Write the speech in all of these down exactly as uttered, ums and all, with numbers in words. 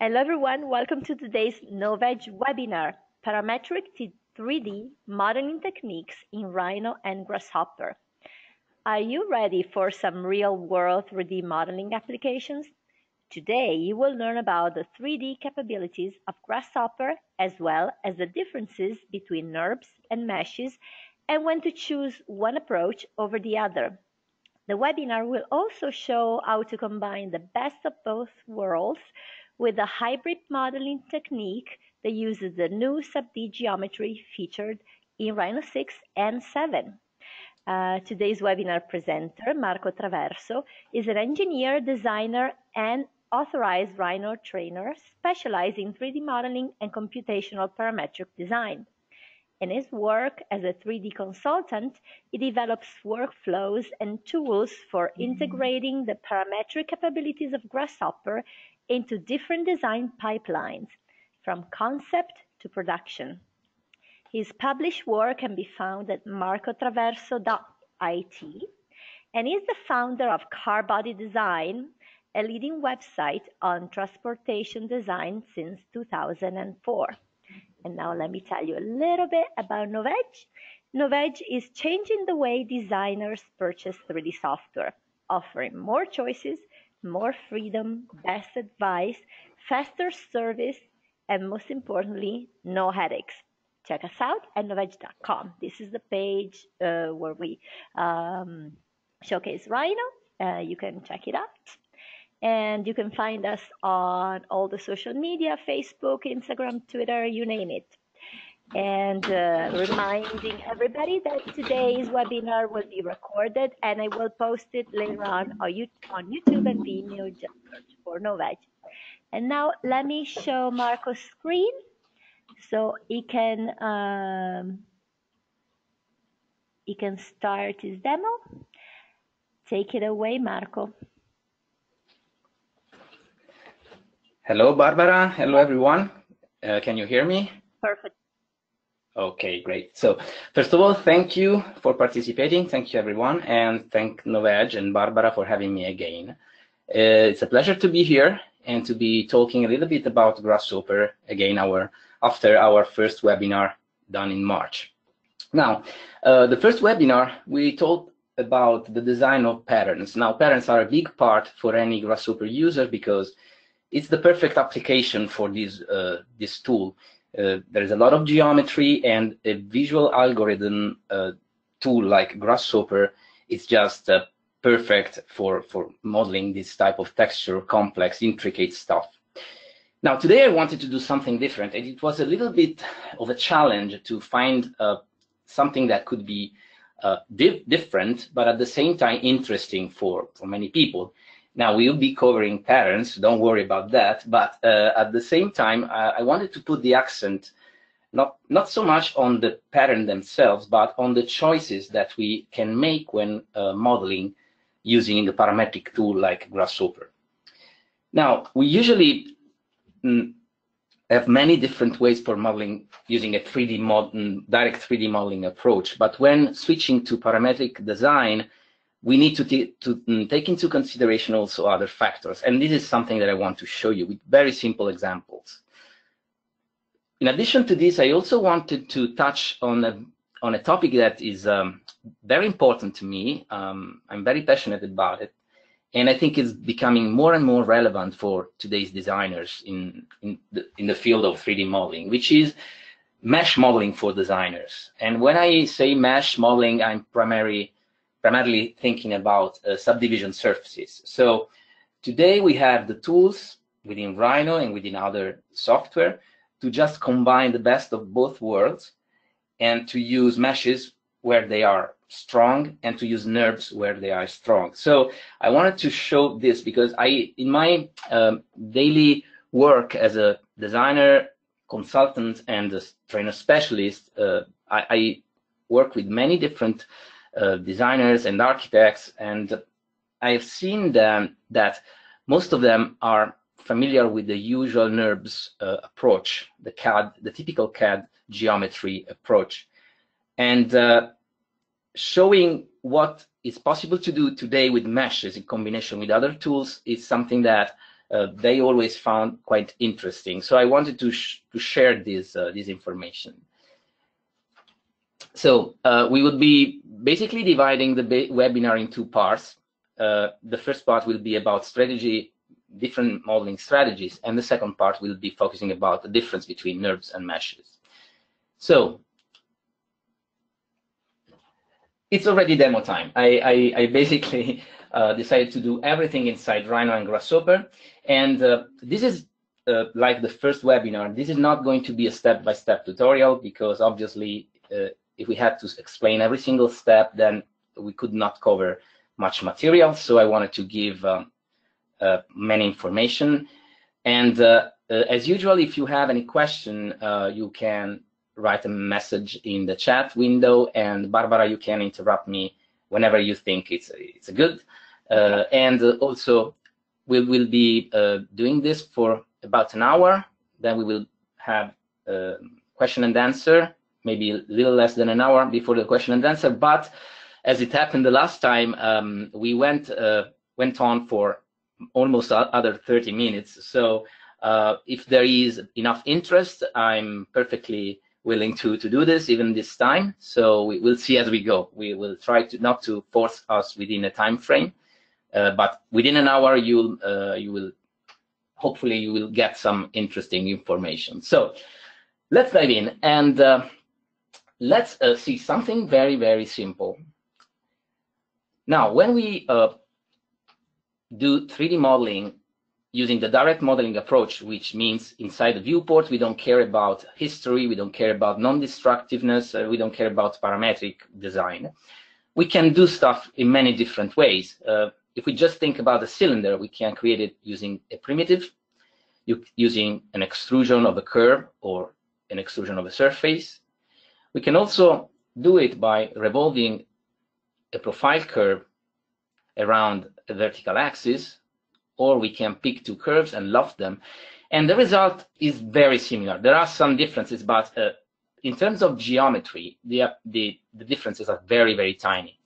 Hello everyone, welcome to today's Novedge webinar, Parametric three D Modeling Techniques in Rhino and Grasshopper. Are you ready for some real-world three D modeling applications? Today you will learn about the three D capabilities of Grasshopper as well as the differences between NURBS and Meshes and when to choose one approach over the other. The webinar will also show how to combine the best of both worlds with a hybrid modeling technique that uses the new sub-D geometry featured in Rhino six and seven. Uh, today's webinar presenter, Marco Traverso, is an engineer, designer, and authorized Rhino trainer specializing in three D modeling and computational parametric design. In his work as a three D consultant, he develops workflows and tools for integrating the parametric capabilities of Grasshopper into different design pipelines, from concept to production. His published work can be found at Marco Traverso dot I T, and is the founder of Car Body Design, a leading website on transportation design since two thousand four. And now let me tell you a little bit about Novedge. Novedge is changing the way designers purchase three D software, offering more choices, more freedom, best advice, faster service, and most importantly, no headaches. Check us out at novedge dot com. This is the page uh, where we um, showcase Rhino. Uh, you can check it out. And you can find us on all the social media, Facebook, Instagram, Twitter, you name it. And uh, reminding everybody that today's webinar will be recorded and I will post it later on on YouTube and Vimeo, just search for Novedge. And now let me show Marco's screen so he can, um, he can start his demo. Take it away, Marco. Hello, Barbara. Hello, everyone. Uh, can you hear me? Perfect. Okay, great. So first of all, thank you for participating. Thank you, everyone. And thank Novedge and Barbara for having me again. Uh, it's a pleasure to be here and to be talking a little bit about Grasshopper again our, after our first webinar done in March. Now, uh, the first webinar, we talked about the design of patterns. Now, patterns are a big part for any Grasshopper user because it's the perfect application for this, uh, this tool. Uh, there is a lot of geometry, and a visual algorithm uh, tool like Grasshopper is just uh, perfect for, for modeling this type of texture, complex, intricate stuff. Now, today I wanted to do something different, and it was a little bit of a challenge to find uh, something that could be uh, di different, but at the same time interesting for, for many people. Now, we'll be covering patterns, don't worry about that, but uh, at the same time, uh, I wanted to put the accent not, not so much on the pattern themselves, but on the choices that we can make when uh, modeling using the parametric tool like Grasshopper. Now, we usually mm, have many different ways for modeling using a three D mod direct three D modeling approach, but when switching to parametric design, we need to, to take into consideration also other factors. And this is something that I want to show you with very simple examples. In addition to this, I also wanted to touch on a, on a topic that is um, very important to me. Um, I'm very passionate about it. And I think it's becoming more and more relevant for today's designers in, in, the, in the field of three D modeling, which is mesh modeling for designers. And when I say mesh modeling, I'm primarily primarily thinking about uh, subdivision surfaces. So today we have the tools within Rhino and within other software to just combine the best of both worlds and to use meshes where they are strong and to use NURBS where they are strong. So I wanted to show this because I, in my um, daily work as a designer, consultant, and a trainer specialist, uh, I, I work with many different Uh, designers and architects, and I've seen them that most of them are familiar with the usual NURBS uh, approach, the C A D, the typical C A D geometry approach. And uh, showing what is possible to do today with meshes in combination with other tools is something that uh, they always found quite interesting. So I wanted to sh to share this uh, this information. So uh, we would be basically dividing the webinar in two parts. Uh, the first part will be about strategy, different modeling strategies, and the second part will be focusing about the difference between NURBS and meshes. So it's already demo time. I, I, I basically uh, decided to do everything inside Rhino and Grasshopper, and uh, this is uh, like the first webinar. This is not going to be a step-by-step tutorial, because obviously uh, if we had to explain every single step, then we could not cover much material. So I wanted to give um, uh, many information. And uh, uh, as usual, if you have any question, uh, you can write a message in the chat window. And Barbara, you can interrupt me whenever you think it's it's good. Uh, and uh, also, we will be uh, doing this for about an hour. Then we will have uh, question and answer, maybe a little less than an hour before the question and answer. But as it happened the last time, um, we went uh, went on for almost other thirty minutes. So uh, if there is enough interest, I'm perfectly willing to to do this even this time. So we will see as we go. We will try to not to force us within a time frame, uh, but within an hour you'll uh, you will hopefully you will get some interesting information. So let's dive in, and uh, let's uh, see something very very simple. Now, when we uh, do three D modeling using the direct modeling approach, which means inside the viewport, we don't care about history, we don't care about non-destructiveness, uh, we don't care about parametric design. We can do stuff in many different ways. Uh, if we just think about a cylinder, we can create it using a primitive, using an extrusion of a curve or an extrusion of a surface. We can also do it by revolving a profile curve around a vertical axis, or we can pick two curves and loft them, and the result is very similar. There are some differences, but uh, in terms of geometry, the, the, the differences are very, very tiny.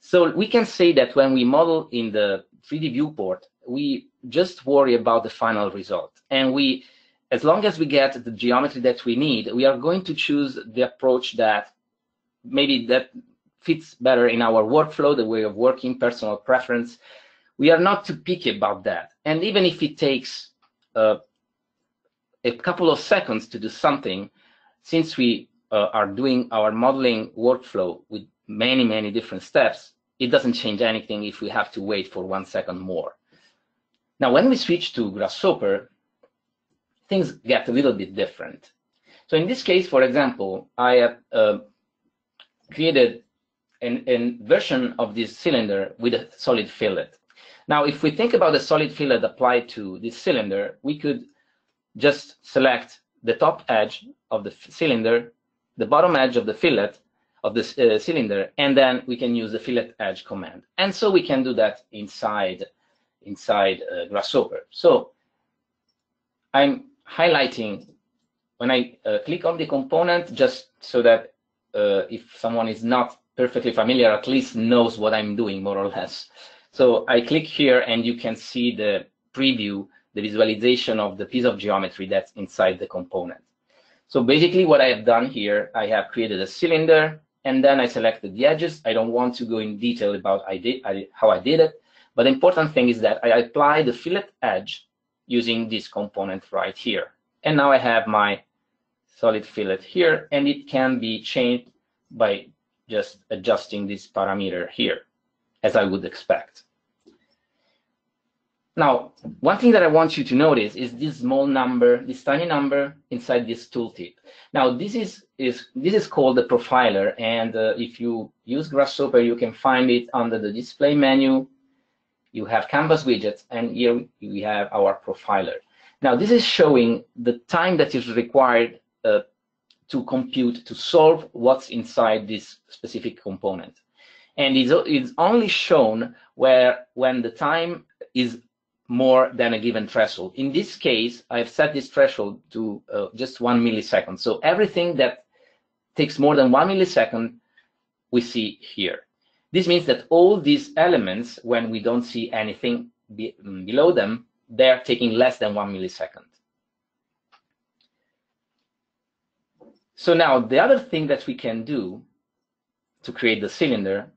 So we can say that when we model in the three D viewport, we just worry about the final result. And we, as long as we get the geometry that we need, we are going to choose the approach that maybe that fits better in our workflow, the way of working, personal preference. We are not too picky about that. And even if it takes uh, a couple of seconds to do something, since we uh, are doing our modeling workflow with many, many different steps, it doesn't change anything if we have to wait for one second more. Now, when we switch to Grasshopper, things get a little bit different. So in this case, for example, I have uh, created an, an version of this cylinder with a solid fillet. Now, if we think about the solid fillet applied to this cylinder, we could just select the top edge of the cylinder, the bottom edge of the fillet of the uh, cylinder, and then we can use the fillet edge command. And so we can do that inside inside uh, Grasshopper. So I'm highlighting when I uh, click on the component, just so that uh, if someone is not perfectly familiar, at least knows what I'm doing more or less. So I click here and you can see the preview, the visualization of the piece of geometry that's inside the component. So basically what I have done here, I have created a cylinder and then I selected the edges. I don't want to go in detail about I did, I, how I did it, but the important thing is that I apply the fillet edge using this component right here. And now I have my solid fillet here, and it can be changed by just adjusting this parameter here, as I would expect. Now, one thing that I want you to notice is this small number, this tiny number inside this tooltip. Now, this is, is, this is called the profiler, and uh, if you use Grasshopper, you can find it under the display menu. You have canvas widgets, and here we have our profiler. Now, this is showing the time that is required uh, to compute, to solve what's inside this specific component. And it's only shown where when the time is more than a given threshold. In this case, I've set this threshold to uh, just one millisecond. So everything that takes more than one millisecond, we see here. This means that all these elements, when we don't see anything be below them, they are taking less than one millisecond. So now the other thing that we can do to create the cylinder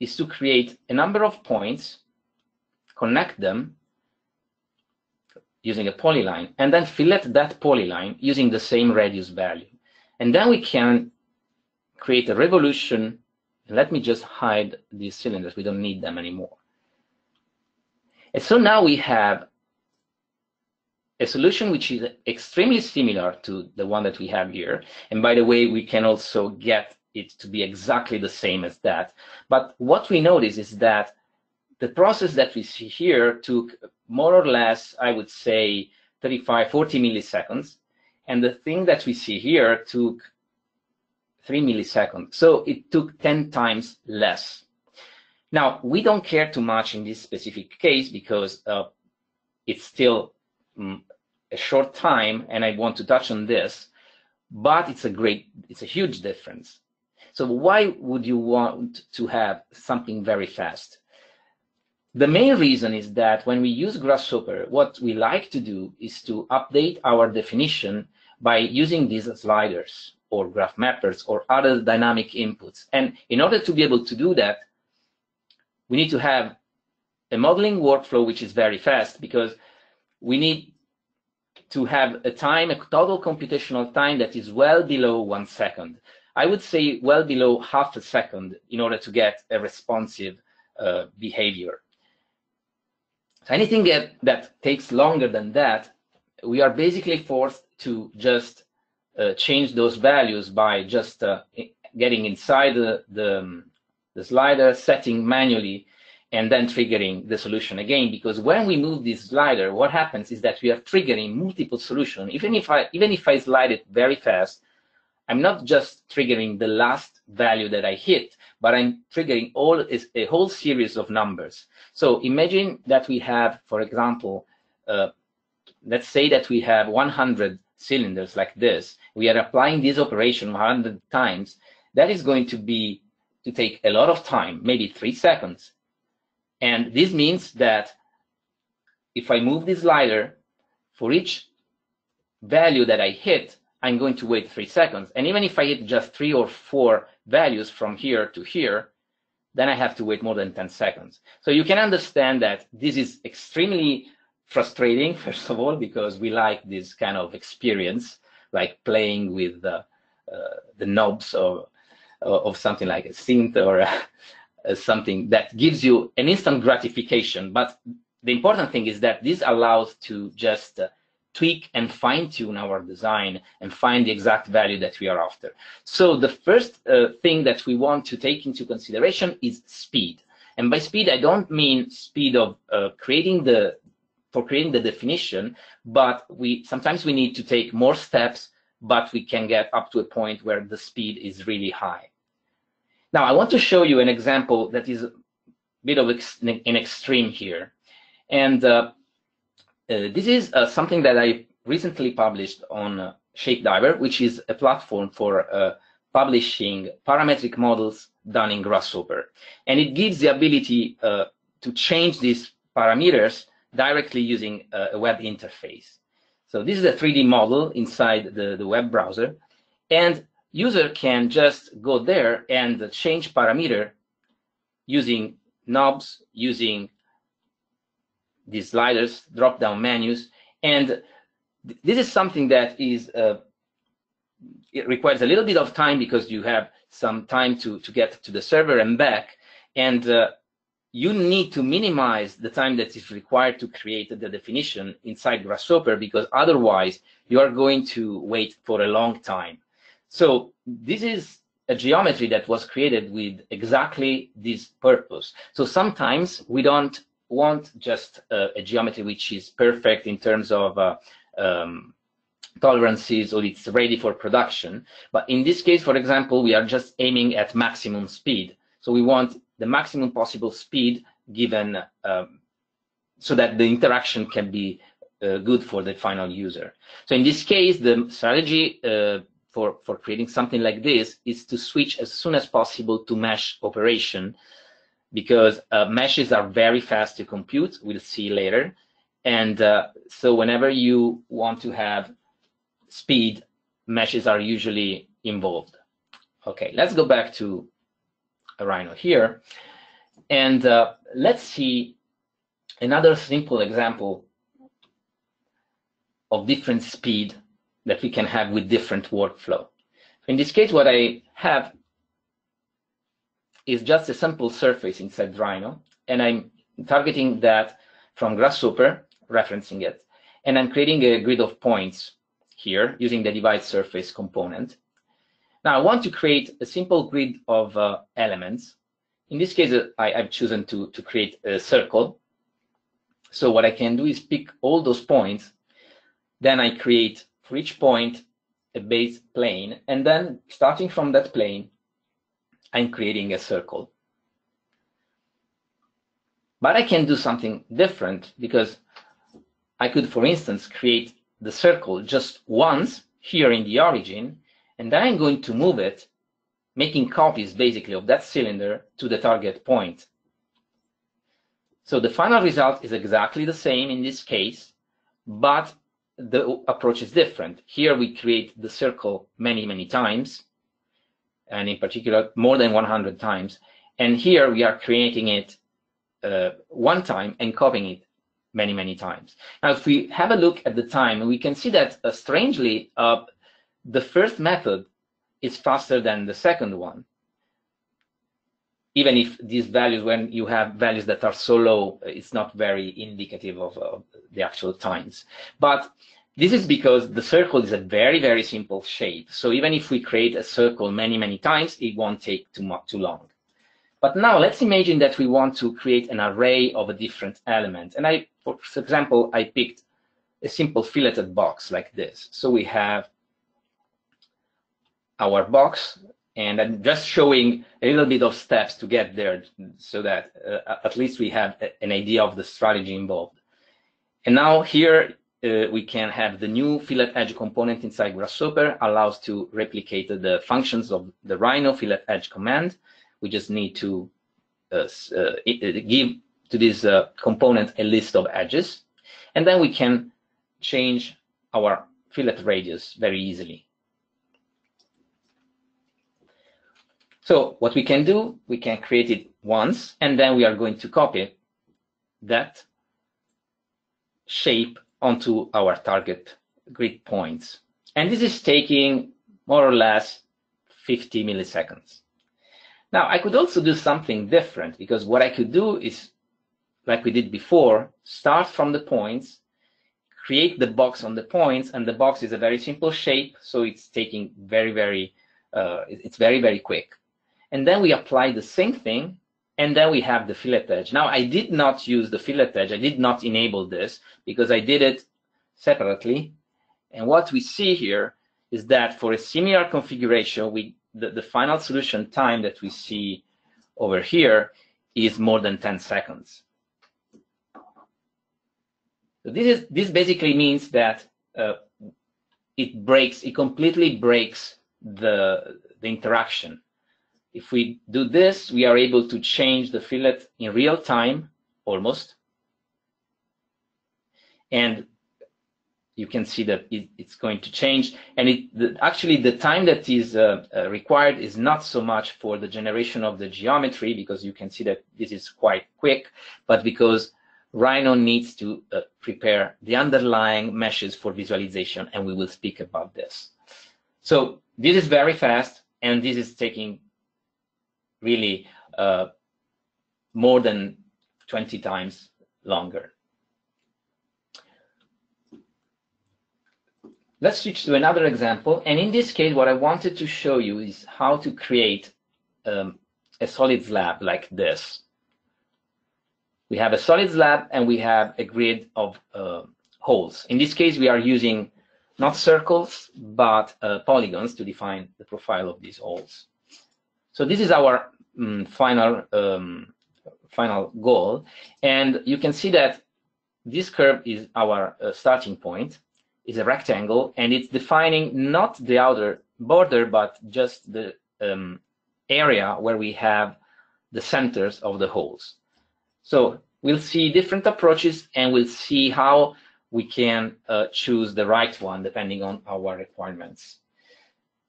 is to create a number of points, connect them using a polyline, and then fillet that polyline using the same radius value. And then we can create a revolution. Let me just hide these cylinders. We don't need them anymore. And so now we have a solution which is extremely similar to the one that we have here. And by the way, we can also get it to be exactly the same as that. But what we notice is that the process that we see here took more or less, I would say, thirty-five, forty milliseconds. And the thing that we see here took three milliseconds. So it took ten times less. Now, we don't care too much in this specific case because uh, it's still um, a short time, and I want to touch on this, but it's a great, it's a huge difference. So why would you want to have something very fast? The main reason is that when we use Grasshopper, what we like to do is to update our definition by using these sliders or graph mappers or other dynamic inputs. And in order to be able to do that, we need to have a modeling workflow which is very fast, because we need to have a time, a total computational time that is well below one second. I would say well below half a second in order to get a responsive uh, behavior. So anything that, that takes longer than that, we are basically forced to just uh, change those values by just uh, getting inside the, the the slider, setting manually, and then triggering the solution again. Because when we move this slider, what happens is that we are triggering multiple solutions. Even if I, even if I slide it very fast, I'm not just triggering the last value that I hit, but I'm triggering all is a whole series of numbers. So imagine that we have, for example, uh, let's say that we have one hundred cylinders like this. We are applying this operation one hundred times. That is going to be to take a lot of time, maybe three seconds. And this means that if I move this slider, for each value that I hit, I'm going to wait three seconds. And even if I hit just three or four values from here to here, then I have to wait more than ten seconds. So you can understand that this is extremely frustrating, first of all, because we like this kind of experience, like playing with the, uh, the knobs of, of something like a synth or a, a something that gives you an instant gratification. But the important thing is that this allows to just uh, tweak and fine-tune our design and find the exact value that we are after. So the first uh, thing that we want to take into consideration is speed. And by speed, I don't mean speed of uh, creating the, for creating the definition, but we sometimes we need to take more steps, but we can get up to a point where the speed is really high. Now, I want to show you an example that is a bit of ex an extreme here. And uh, Uh, this is uh, something that I recently published on uh, ShapeDiver, which is a platform for uh, publishing parametric models done in Grasshopper. And it gives the ability uh, to change these parameters directly using uh, a web interface. So this is a three D model inside the, the web browser. And user can just go there and change parameter using knobs, using these sliders, drop-down menus, and th this is something that is uh, it requires a little bit of time because you have some time to to get to the server and back, and uh, you need to minimize the time that is required to create the definition inside Grasshopper, because otherwise you are going to wait for a long time. So this is a geometry that was created with exactly this purpose. So sometimes we don't want just uh, a geometry which is perfect in terms of uh, um, tolerances, or it's ready for production. But in this case, for example, we are just aiming at maximum speed. So we want the maximum possible speed given um, so that the interaction can be uh, good for the final user. So in this case, the strategy uh, for, for creating something like this is to switch as soon as possible to mesh operation, because uh, meshes are very fast to compute, we'll see later, And uh, so whenever you want to have speed, meshes are usually involved. Okay, let's go back to a Rhino here. And uh, let's see another simple example of different speed that we can have with different workflow. In this case, what I have is just a simple surface inside Rhino, and I'm targeting that from Grasshopper, referencing it, and I'm creating a grid of points here using the divide surface component. Now I want to create a simple grid of uh, elements. In this case, I, I've chosen to, to create a circle. So what I can do is pick all those points, then I create for each point a base plane, and then starting from that plane, I'm creating a circle. But I can do something different, because I could, for instance, create the circle just once here in the origin, and then I'm going to move it, making copies basically of that cylinder to the target point. So the final result is exactly the same in this case, but the approach is different. Here we create the circle many, many times, and in particular more than one hundred times. And here we are creating it uh, one time and copying it many, many times. Now, if we have a look at the time, we can see that uh, strangely, uh, the first method is faster than the second one. Even if these values, when you have values that are so low, it's not very indicative of uh, the actual times. But this is because the circle is a very, very simple shape. So even if we create a circle many, many times, it won't take too much, too long. But now let's imagine that we want to create an array of a different element. And I, for example, I picked a simple filleted box like this. So we have our box, and I'm just showing a little bit of steps to get there so that uh, at least we have a, an idea of the strategy involved. And now here, Uh, we can have the new fillet edge component inside Grasshopper, allows to replicate the functions of the Rhino fillet edge command. We just need to uh, uh, give to this uh, component a list of edges, and then we can change our fillet radius very easily. So what we can do, we can create it once, and then we are going to copy that shape onto our target grid points. And this is taking more or less fifty milliseconds. Now, I could also do something different, because what I could do is, like we did before, start from the points, create the box on the points, and the box is a very simple shape, so it's taking very, very, uh, it's very, very quick. And then we apply the same thing, and then we have the fillet edge. Now, I did not use the fillet edge. I did not enable this because I did it separately. And what we see here is that for a similar configuration, we, the, the final solution time that we see over here is more than ten seconds. So this, is, this basically means that uh, it breaks, it completely breaks the, the interaction. If we do this, we are able to change the fillet in real time, almost. And you can see that it, it's going to change. And it, the, actually, the time that is uh, uh, required is not so much for the generation of the geometry, because you can see that this is quite quick, but because Rhino needs to uh, prepare the underlying meshes for visualization, and we will speak about this. So this is very fast, and this is taking really uh, more than twenty times longer. Let's switch to another example. And in this case, what I wanted to show you is how to create um, a solid slab like this. We have a solid slab and we have a grid of uh, holes. In this case, we are using not circles, but uh, polygons to define the profile of these holes. So this is our um, final um, final goal, and you can see that this curve is our uh, starting point, is a rectangle, and it's defining not the outer border, but just the um, area where we have the centers of the holes. So we'll see different approaches, and we'll see how we can uh, choose the right one depending on our requirements.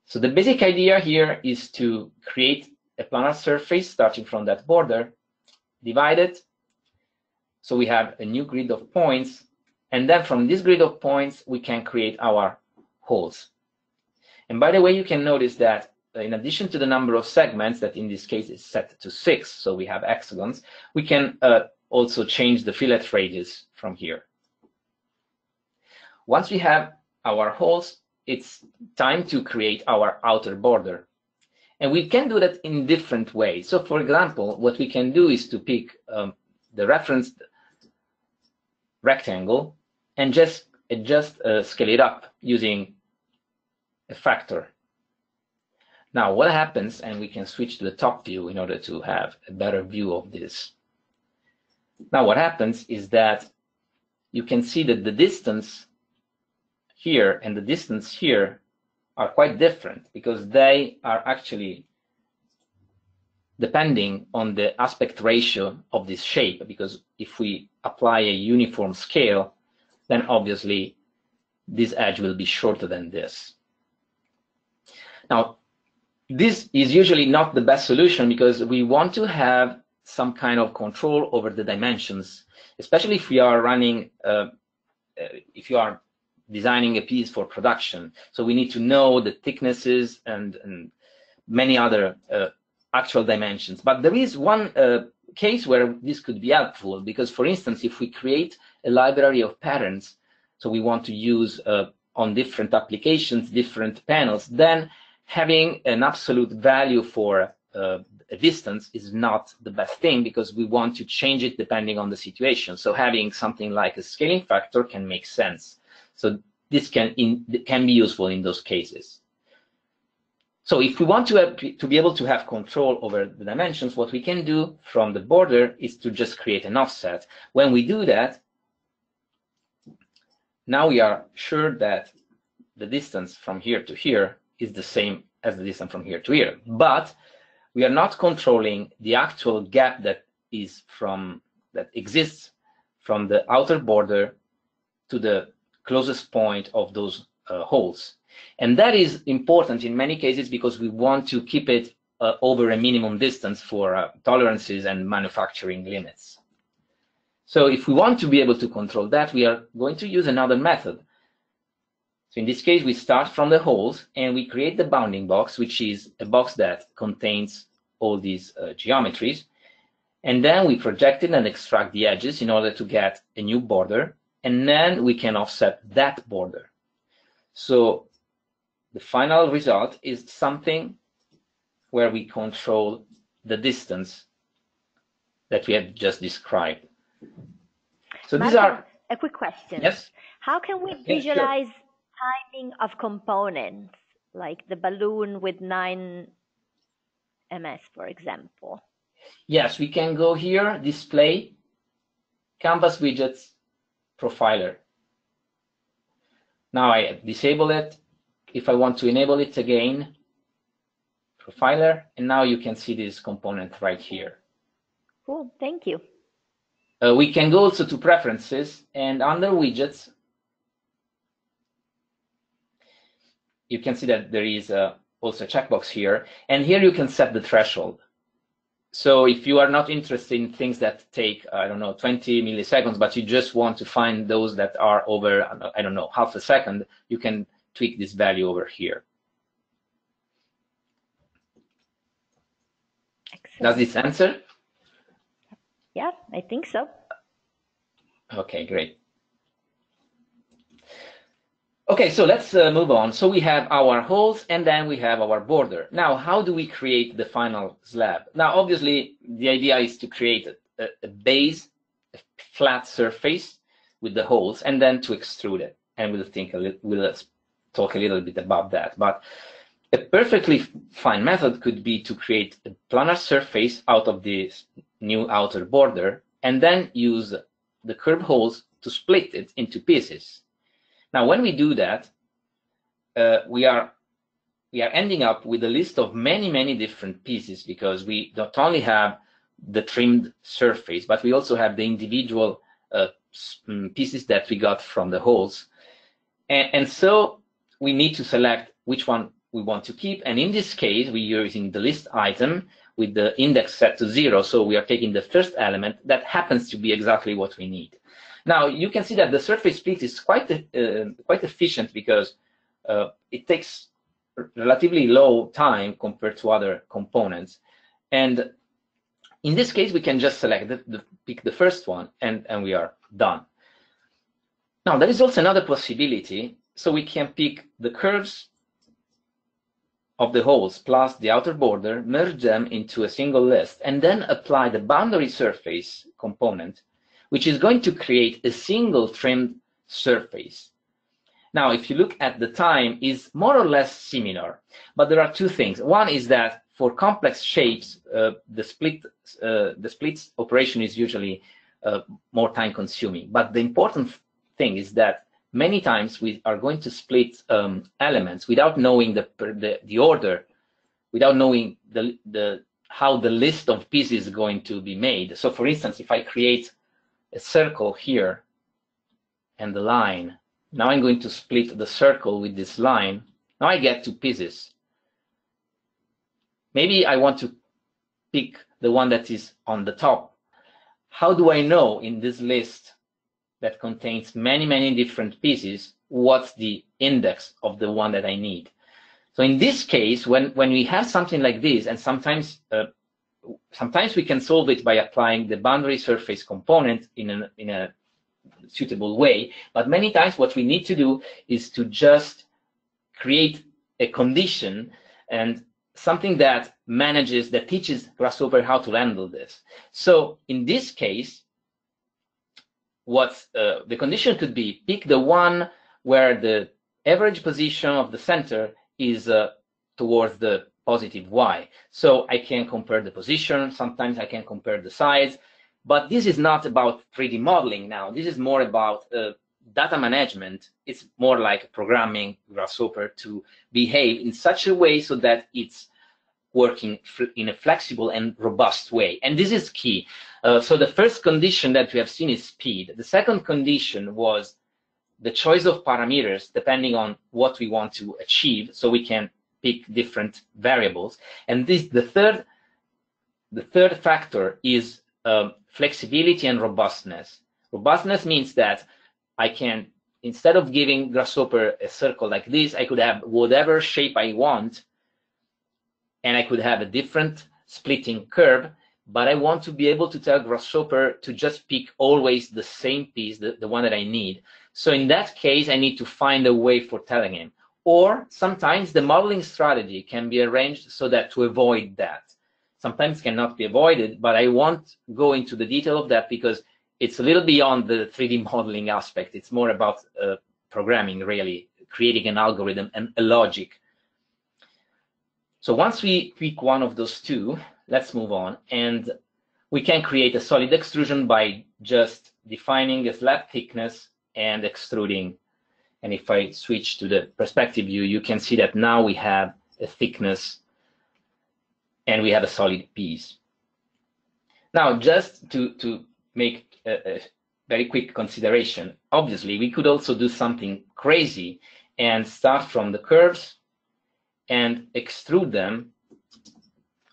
So the basic idea here is to create a planar surface starting from that border, divide it, so we have a new grid of points, and then from this grid of points, we can create our holes. And by the way, you can notice that in addition to the number of segments that in this case is set to six, so we have hexagons, we can uh, also change the fillet radius from here. Once we have our holes, it's time to create our outer border. And we can do that in different ways. So for example, what we can do is to pick um, the reference rectangle and just, just uh, scale it up using a factor. Now what happens, and we can switch to the top view in order to have a better view of this. Now what happens is that you can see that the distance here and the distance here are quite different, because they are actually depending on the aspect ratio of this shape, because if we apply a uniform scale, then obviously this edge will be shorter than this. Now, this is usually not the best solution, because we want to have some kind of control over the dimensions, especially if we are running, uh, if you are designing a piece for production. So we need to know the thicknesses and, and many other uh, actual dimensions. But there is one uh, case where this could be helpful, because for instance, if we create a library of patterns, so we want to use uh, on different applications, different panels, then having an absolute value for uh, a distance is not the best thing, because we want to change it depending on the situation. So having something like a scaling factor can make sense. So this can in, can be useful in those cases. So if we want to have, to be able to have control over the dimensions, what we can do from the border is to just create an offset. When we do that, now we are sure that the distance from here to here is the same as the distance from here to here, but we are not controlling the actual gap that is from that exists from the outer border to the closest point of those uh, holes. And that is important in many cases, because we want to keep it uh, over a minimum distance for uh, tolerances and manufacturing limits. So if we want to be able to control that, we are going to use another method. So in this case, we start from the holes and we create the bounding box, which is a box that contains all these uh, geometries. And then we project it and extract the edges in order to get a new border. And then we can offset that border. So the final result is something where we control the distance that we have just described. So Marco, these are... A quick question. Yes? How can we visualize yes, sure. timing of components, like the balloon with nine millimeters, for example? Yes, we can go here, display, canvas widgets, profiler. Now I disable it. If I want to enable it again, profiler, and now you can see this component right here. Cool, thank you. Uh, we can go also to preferences, and under widgets, you can see that there is uh, also a checkbox here, and here you can set the threshold. So if you are not interested in things that take, I don't know, twenty milliseconds, but you just want to find those that are over, I don't know, half a second, you can tweak this value over here. Excellent. Does this answer? Yeah, I think so. Okay, great. Okay, so let's uh, move on. So we have our holes, and then we have our border. Now, how do we create the final slab? Now, obviously, the idea is to create a, a base, a flat surface with the holes, and then to extrude it. And we'll think a little, we'll talk a little bit about that. But a perfectly fine method could be to create a planar surface out of this new outer border, and then use the curved holes to split it into pieces. Now, when we do that, uh, we are we are ending up with a list of many, many different pieces, because we not only have the trimmed surface, but we also have the individual uh, pieces that we got from the holes. And, and so we need to select which one we want to keep. And in this case, we're using the list item with the index set to zero. So we are taking the first element that happens to be exactly what we need. Now, you can see that the surface split is quite, uh, quite efficient because uh, it takes relatively low time compared to other components. And in this case, we can just select the, the, pick the first one, and, and we are done. Now, there is also another possibility. So we can pick the curves of the holes plus the outer border, merge them into a single list, and then apply the boundary surface component, which is going to create a single trimmed surface. Now, if you look at the time, it's more or less similar, but there are two things. One is that for complex shapes, uh, the split uh, the splits operation is usually uh, more time consuming. But the important thing is that many times we are going to split um, elements without knowing the, the the order, without knowing the the how the list of pieces is going to be made. So, for instance, if I create a circle here and the line, now I'm going to split the circle with this line. Now I get two pieces. Maybe I want to pick the one that is on the top. How do I know in this list that contains many, many different pieces what's the index of the one that I need? So in this case, when, when we have something like this, and sometimes uh, sometimes we can solve it by applying the boundary surface component in a, in a suitable way, but many times what we need to do is to just create a condition and something that manages, that teaches Grasshopper how to handle this. So in this case, what uh, the condition could be, pick the one where the average position of the center is uh, towards the positive Y. So I can compare the position, sometimes I can compare the size, but this is not about three D modeling now. This is more about uh, data management. It's more like programming Grasshopper to behave in such a way so that it's working in a flexible and robust way. And this is key. Uh, so the first condition that we have seen is speed. The second condition was the choice of parameters depending on what we want to achieve, so we can pick different variables. And this, the third, the third factor is uh, flexibility and robustness. Robustness means that I can, instead of giving Grasshopper a circle like this, I could have whatever shape I want, and I could have a different splitting curve, but I want to be able to tell Grasshopper to just pick always the same piece, the, the one that I need. So in that case, I need to find a way for telling him. Or sometimes the modeling strategy can be arranged so that to avoid that. Sometimes cannot be avoided, but I won't go into the detail of that because it's a little beyond the three D modeling aspect. It's more about uh, programming, really, creating an algorithm and a logic. So once we pick one of those two, let's move on. And we can create a solid extrusion by just defining a slab thickness and extruding. And if I switch to the perspective view, you can see that now we have a thickness and we have a solid piece. Now, just to, to make a, a very quick consideration. Obviously, we could also do something crazy and start from the curves and extrude them,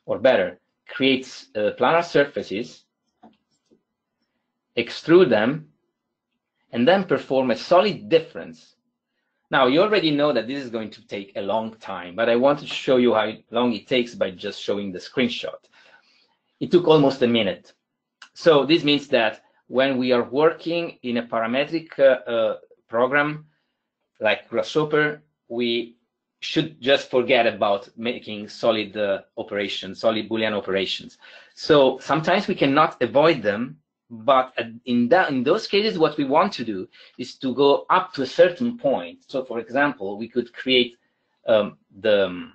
or better, create uh, planar surfaces, extrude them, and then perform a solid difference. Now, you already know that this is going to take a long time, but I want to show you how long it takes by just showing the screenshot. It took almost a minute. So this means that when we are working in a parametric uh, uh, program like Grasshopper, we should just forget about making solid uh, operations, solid Boolean operations. So sometimes we cannot avoid them, but in, that, in those cases, what we want to do is to go up to a certain point. So for example, we could create um, the, um,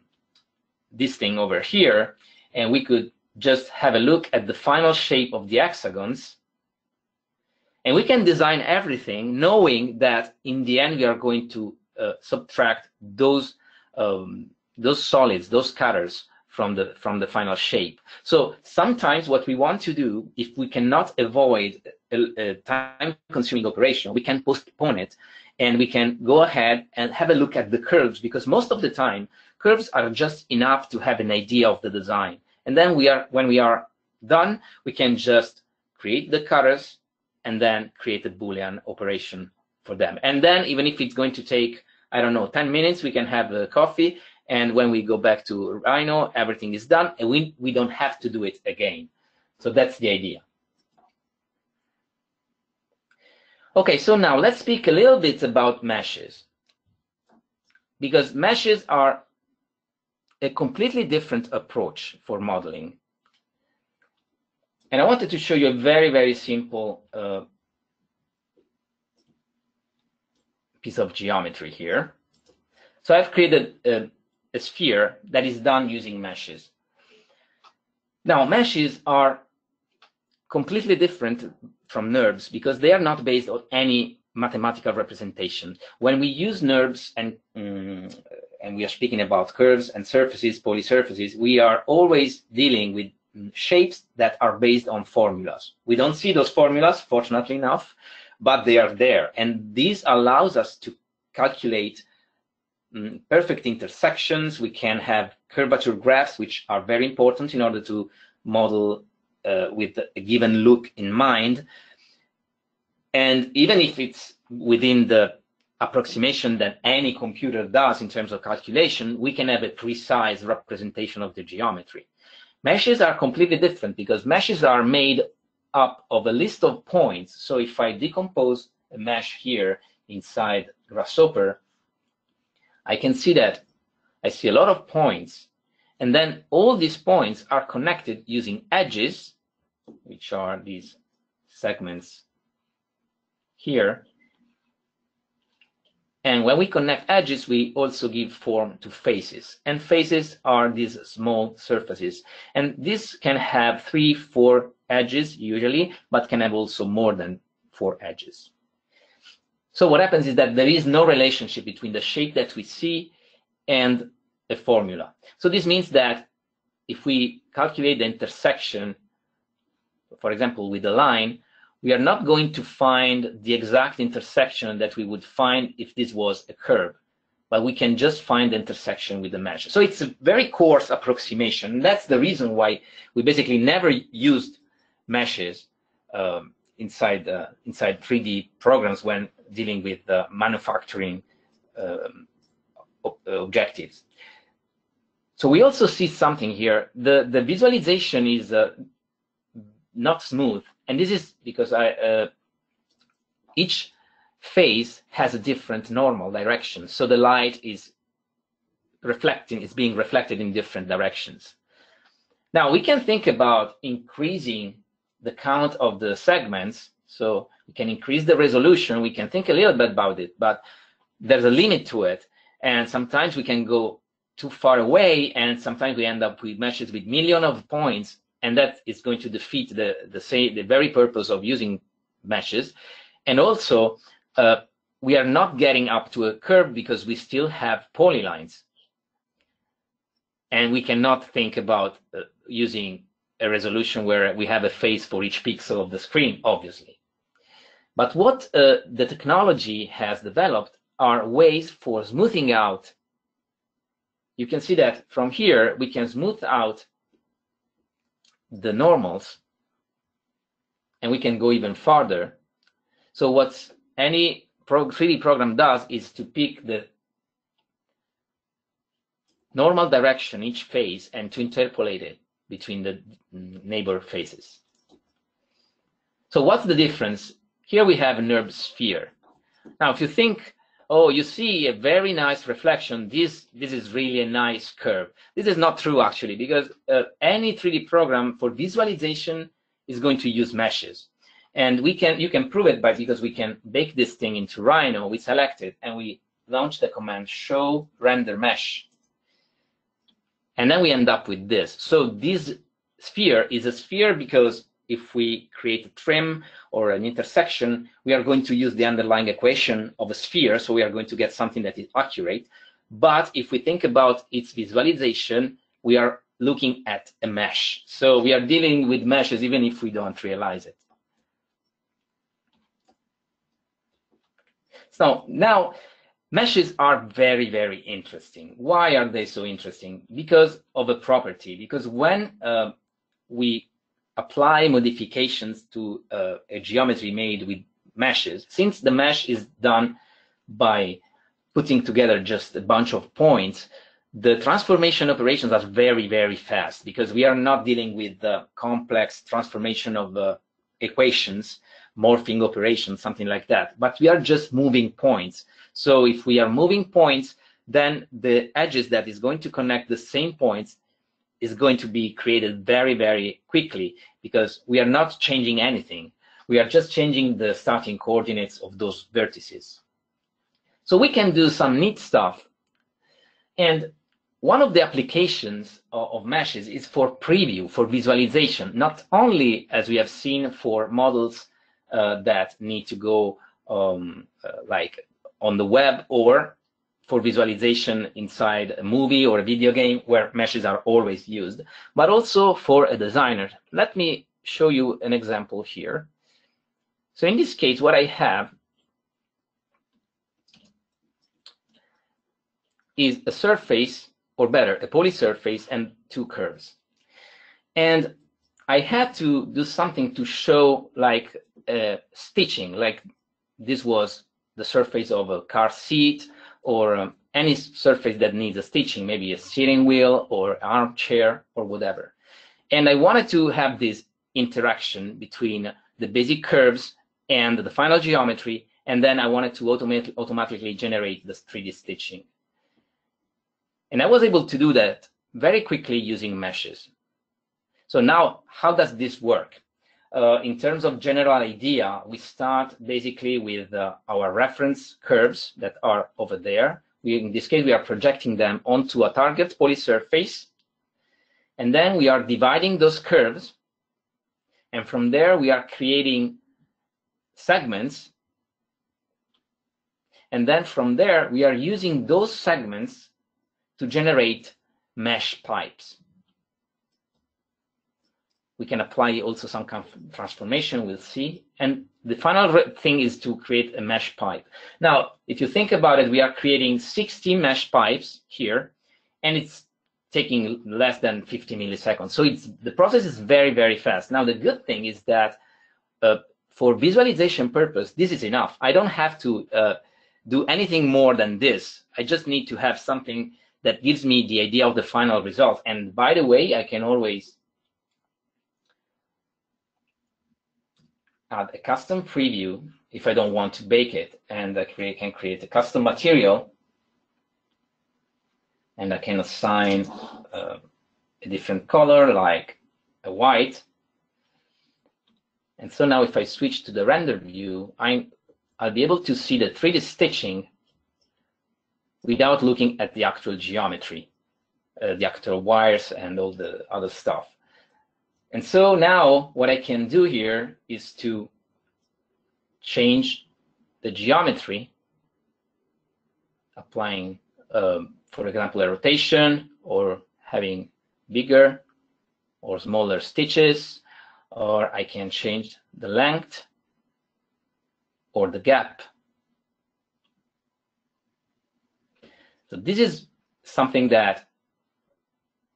this thing over here, and we could just have a look at the final shape of the hexagons. And we can design everything knowing that in the end, we are going to uh, subtract those Um, those solids, those cutters from the from the final shape. So sometimes what we want to do, if we cannot avoid a, a time-consuming operation, we can postpone it, and we can go ahead and have a look at the curves, because most of the time curves are just enough to have an idea of the design. And then we are when we are done, we can just create the cutters and then create a Boolean operation for them. And then even if it's going to take, I don't know, ten minutes, we can have a coffee, and when we go back to Rhino, everything is done, and we, we don't have to do it again. So that's the idea. Okay, so now let's speak a little bit about meshes, because meshes are a completely different approach for modeling. And I wanted to show you a very, very simple uh, piece of geometry here. So I've created a, a sphere that is done using meshes. Now, meshes are completely different from NURBS because they are not based on any mathematical representation. When we use NURBS and um, and we are speaking about curves and surfaces, polysurfaces, we are always dealing with shapes that are based on formulas. We don't see those formulas, fortunately enough, but they are there, and this allows us to calculate um, perfect intersections. We can have curvature graphs, which are very important in order to model uh, with a given look in mind. And even if it's within the approximation that any computer does in terms of calculation, we can have a precise representation of the geometry. Meshes are completely different because meshes are made up of a list of points. So if I decompose a mesh here inside Grasshopper, I can see that I see a lot of points, and then all these points are connected using edges, which are these segments here. And when we connect edges, we also give form to faces, and faces are these small surfaces, and this can have three, four edges usually, but can have also more than four edges. So what happens is that there is no relationship between the shape that we see and a formula. So this means that if we calculate the intersection, for example, with a line, we are not going to find the exact intersection that we would find if this was a curve, but we can just find the intersection with the mesh. So it's a very coarse approximation. That's the reason why we basically never used meshes um, inside uh, inside three D programs when dealing with the uh, manufacturing um, ob objectives. So we also see something here. The the visualization is uh, not smooth. And this is because I, uh, each face has a different normal direction. So the light is reflecting, it's being reflected in different directions. Now we can think about increasing the count of the segments. So we can increase the resolution. We can think a little bit about it, but there's a limit to it. And sometimes we can go too far away, and sometimes we end up with meshes with millions of points, and that is going to defeat the the, say, the very purpose of using meshes. And also, uh, we are not getting up to a curve because we still have polylines, and we cannot think about uh, using a resolution where we have a face for each pixel of the screen, obviously. But what uh, the technology has developed are ways for smoothing out. You can see that from here we can smooth out the normals, and we can go even farther. So what any three D program does is to pick the normal direction each face and to interpolate it between the neighbor faces. So what's the difference? Here we have a NURBS sphere. Now if you think, oh, you see a very nice reflection, this this is really a nice curve. This is not true, actually, because uh, any three D program for visualization is going to use meshes, and we can you can prove it by because we can bake this thing into Rhino. We select it and we launch the command show render mesh, and then we end up with this. So this sphere is a sphere because if we create a trim or an intersection, we are going to use the underlying equation of a sphere, so we are going to get something that is accurate. But if we think about its visualization, we are looking at a mesh. So we are dealing with meshes even if we don't realize it. So now, meshes are very, very interesting. Why are they so interesting? Because of a property. Because when uh, we apply modifications to uh, a geometry made with meshes, since the mesh is done by putting together just a bunch of points, the transformation operations are very, very fast, because we are not dealing with the complex transformation of uh, equations, morphing operations, something like that. But we are just moving points. So if we are moving points, then the edges that is going to connect the same points is going to be created very, very quickly, because we are not changing anything. We are just changing the starting coordinates of those vertices. So we can do some neat stuff. And one of the applications of meshes is for preview, for visualization, not only, as we have seen, for models uh, that need to go um, uh, like on the web, or for visualization inside a movie or a video game where meshes are always used, but also for a designer. Let me show you an example here. So in this case, what I have is a surface, or better, a poly surface and two curves. And I had to do something to show like uh, stitching, like this was the surface of a car seat, or um, any surface that needs a stitching, maybe a steering wheel or armchair or whatever. And I wanted to have this interaction between the basic curves and the final geometry, and then I wanted to automate, automatically generate the three D stitching. And I was able to do that very quickly using meshes. So now, how does this work? Uh, in terms of general idea, we start basically with uh, our reference curves that are over there. We, in this case, we are projecting them onto a target poly surface. And then we are dividing those curves. And from there, we are creating segments. And then from there, we are using those segments to generate mesh pipes. We can apply also some kind of transformation, we'll see. And the final thing is to create a mesh pipe. Now, if you think about it, we are creating sixty mesh pipes here, and it's taking less than fifty milliseconds. So it's, the process is very, very fast. Now, the good thing is that uh, for visualization purpose, this is enough. I don't have to uh, do anything more than this. I just need to have something that gives me the idea of the final result. And by the way, I can always add a custom preview if I don't want to bake it. And I create, can create a custom material. And I can assign uh, a different color, like a white. And so now if I switch to the render view, I'm, I'll be able to see the three D stitching without looking at the actual geometry, uh, the actual wires and all the other stuff. And so now what I can do here is to change the geometry, applying, um, for example, a rotation, or having bigger or smaller stitches, or I can change the length or the gap. So this is something that,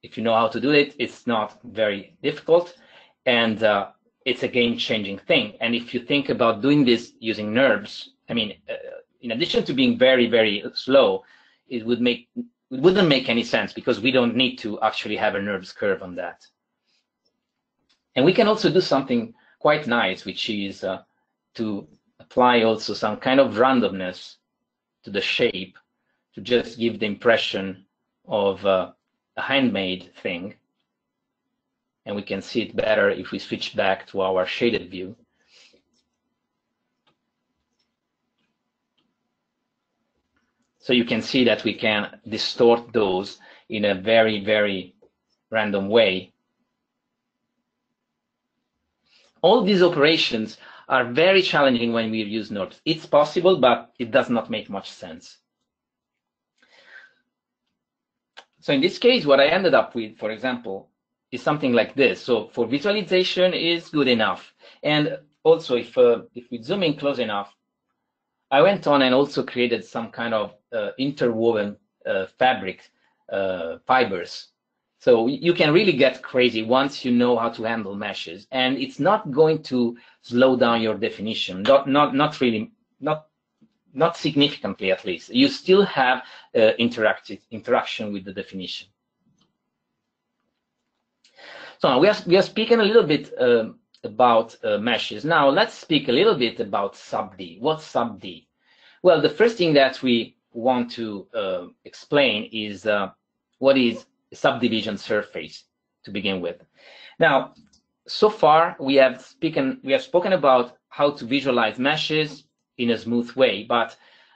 if you know how to do it, it's not very difficult, and uh, it's a game-changing thing. And if you think about doing this using NURBS, I mean, uh, in addition to being very, very slow, it would make it wouldn't make any sense, because we don't need to actually have a NURBS curve on that. And we can also do something quite nice, which is uh, to apply also some kind of randomness to the shape, to just give the impression of uh, a handmade thing. And we can see it better if we switch back to our shaded view. So you can see that we can distort those in a very, very random way. All these operations are very challenging when we use NURBS. It's possible, but it does not make much sense. So in this case, what I ended up with, for example, is something like this. So for visualization is good enough. And also, if, uh, if we zoom in close enough, I went on and also created some kind of uh, interwoven uh, fabric uh, fibers. So you can really get crazy once you know how to handle meshes, and it's not going to slow down your definition, not, not, not really, not, not significantly at least. You still have uh, interactive interaction with the definition. So we are, we are speaking a little bit um, about uh, meshes. Now let's speak a little bit about sub-D. What's sub-D? Well, the first thing that we want to uh, explain is uh, what is subdivision surface to begin with. Now, so far we have spoken we have spoken about how to visualize meshes in a smooth way, but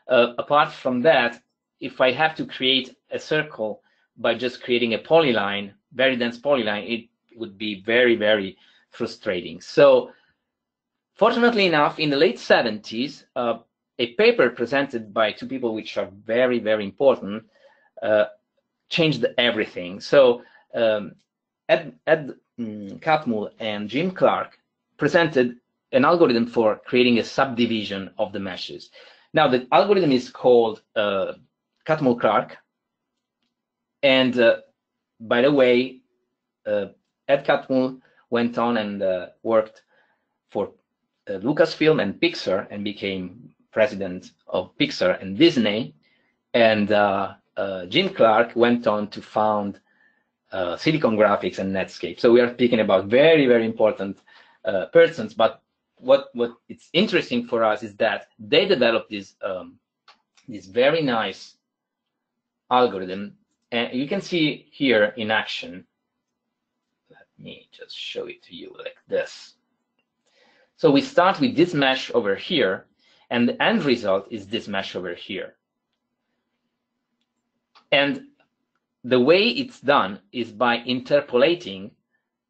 uh, apart from that, if I have to create a circle by just creating a polyline, very dense polyline, it would be very, very frustrating. So fortunately enough, in the late seventies, uh, a paper presented by two people which are very, very important uh, changed everything. So um, Ed, Ed um, Catmull and Jim Clark presented an algorithm for creating a subdivision of the meshes. Now the algorithm is called uh, Catmull-Clark, and uh, by the way, uh, Ed Catmull went on and uh, worked for uh, Lucasfilm and Pixar, and became president of Pixar and Disney, and uh, Uh, Jim Clark went on to found uh, Silicon Graphics and Netscape. So we are speaking about very, very important uh, persons. But what what it's interesting for us is that they developed this um, this very nice algorithm, and you can see here in action. Let me just show it to you like this. So we start with this mesh over here, and the end result is this mesh over here. And the way it's done is by interpolating,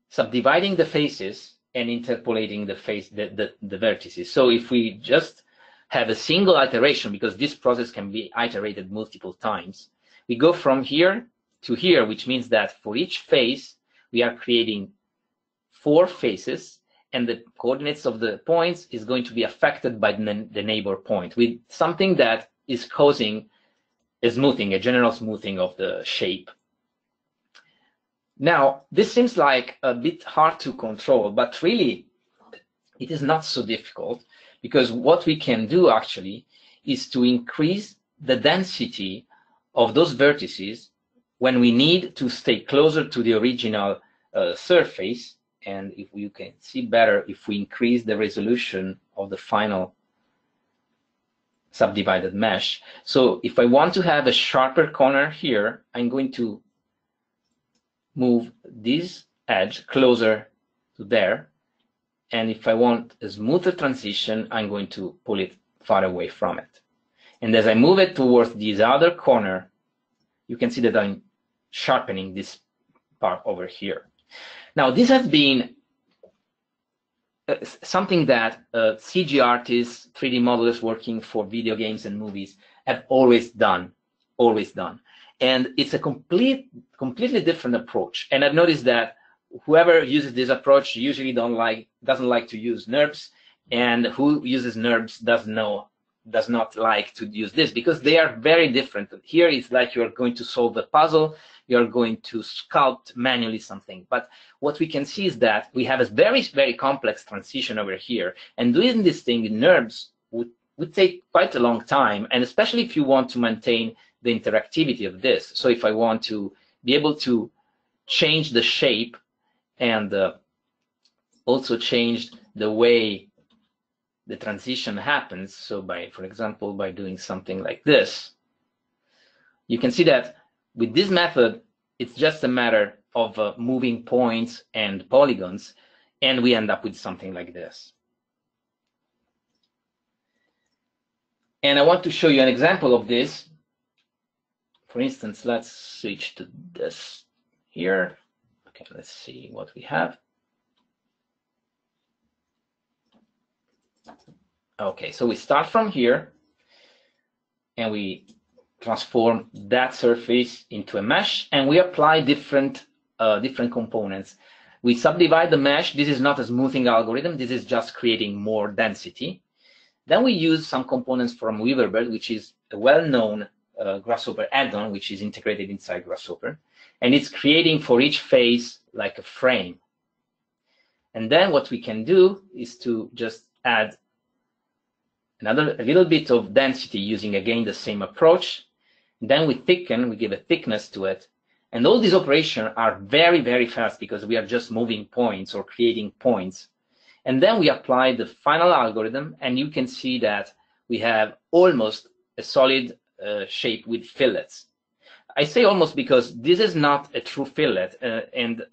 subdividing the faces and interpolating the face, the, the, the vertices. So if we just have a single iteration, because this process can be iterated multiple times, we go from here to here, which means that for each face, we are creating four faces, and the coordinates of the points is going to be affected by the, the neighbor point, with something that is causing a smoothing, a general smoothing of the shape. Now, this seems like a bit hard to control, but really it is not so difficult, because what we can do actually is to increase the density of those vertices when we need to stay closer to the original uh, surface. And if you can see better, if we increase the resolution of the final subdivided mesh. So if I want to have a sharper corner here, I'm going to move this edge closer to there. And if I want a smoother transition, I'm going to pull it far away from it. And as I move it towards this other corner, you can see that I'm sharpening this part over here. Now, this has been Uh, something that uh, C G artists, three D modelers working for video games and movies have always done, always done. And it's a complete, completely different approach. And I've noticed that whoever uses this approach usually don't like, doesn't like to use NURBS, and who uses NURBS does know, does not like to use this, because they are very different. Here it's like you are going to solve a puzzle, you're going to sculpt manually something. But what we can see is that we have a very, very complex transition over here. And doing this thing in NURBS would, would take quite a long time, and especially if you want to maintain the interactivity of this. So if I want to be able to change the shape and uh, also change the way the transition happens, so by, for example, by doing something like this, you can see that with this method, it's just a matter of uh, moving points and polygons, and we end up with something like this. And I want to show you an example of this. For instance, let's switch to this here. Okay, let's see what we have. Okay, so we start from here, and we transform that surface into a mesh, and we apply different uh, different components. We subdivide the mesh. This is not a smoothing algorithm. This is just creating more density. Then we use some components from Weaverbird, which is a well-known uh, Grasshopper add-on, which is integrated inside Grasshopper. And it's creating for each face like a frame. And then what we can do is to just add another a little bit of density using, again, the same approach. And then we thicken, we give a thickness to it. And all these operations are very, very fast because we are just moving points or creating points. And then we apply the final algorithm, and you can see that we have almost a solid uh, shape with fillets. I say almost because this is not a true fillet, uh, and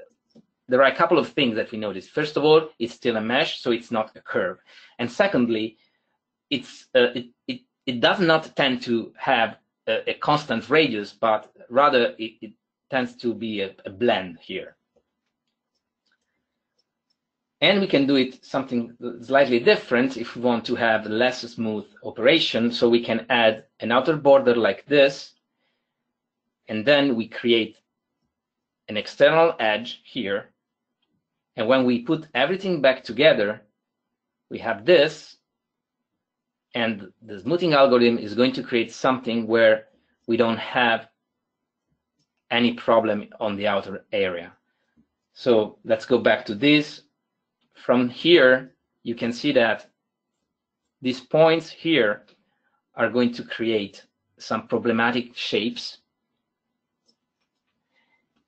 there are a couple of things that we notice. First of all, it's still a mesh, so it's not a curve. And secondly, it's, uh, it, it, it does not tend to have a, a constant radius, but rather it, it tends to be a, a blend here. And we can do it something slightly different if we want to have less smooth operation. So we can add an outer border like this, and then we create an external edge here. And when we put everything back together, we have this. And the smoothing algorithm is going to create something where we don't have any problem on the outer area. So let's go back to this. From here, you can see that these points here are going to create some problematic shapes.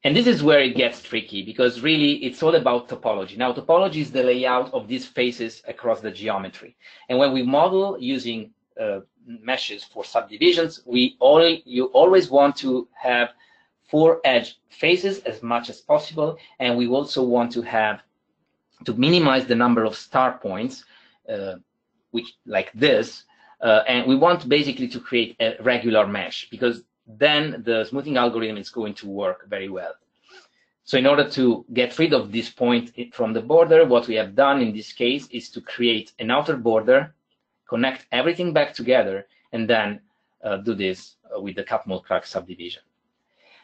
And this is where it gets tricky, because really it's all about topology. Now, topology is the layout of these faces across the geometry. And when we model using uh, meshes for subdivisions, we all, you always want to have four edge faces as much as possible. And we also want to have to minimize the number of star points, uh, which like this. Uh, and we want basically to create a regular mesh, because then the smoothing algorithm is going to work very well. So in order to get rid of this point from the border, what we have done in this case is to create an outer border, connect everything back together, and then uh, do this uh, with the Catmull-Clark subdivision.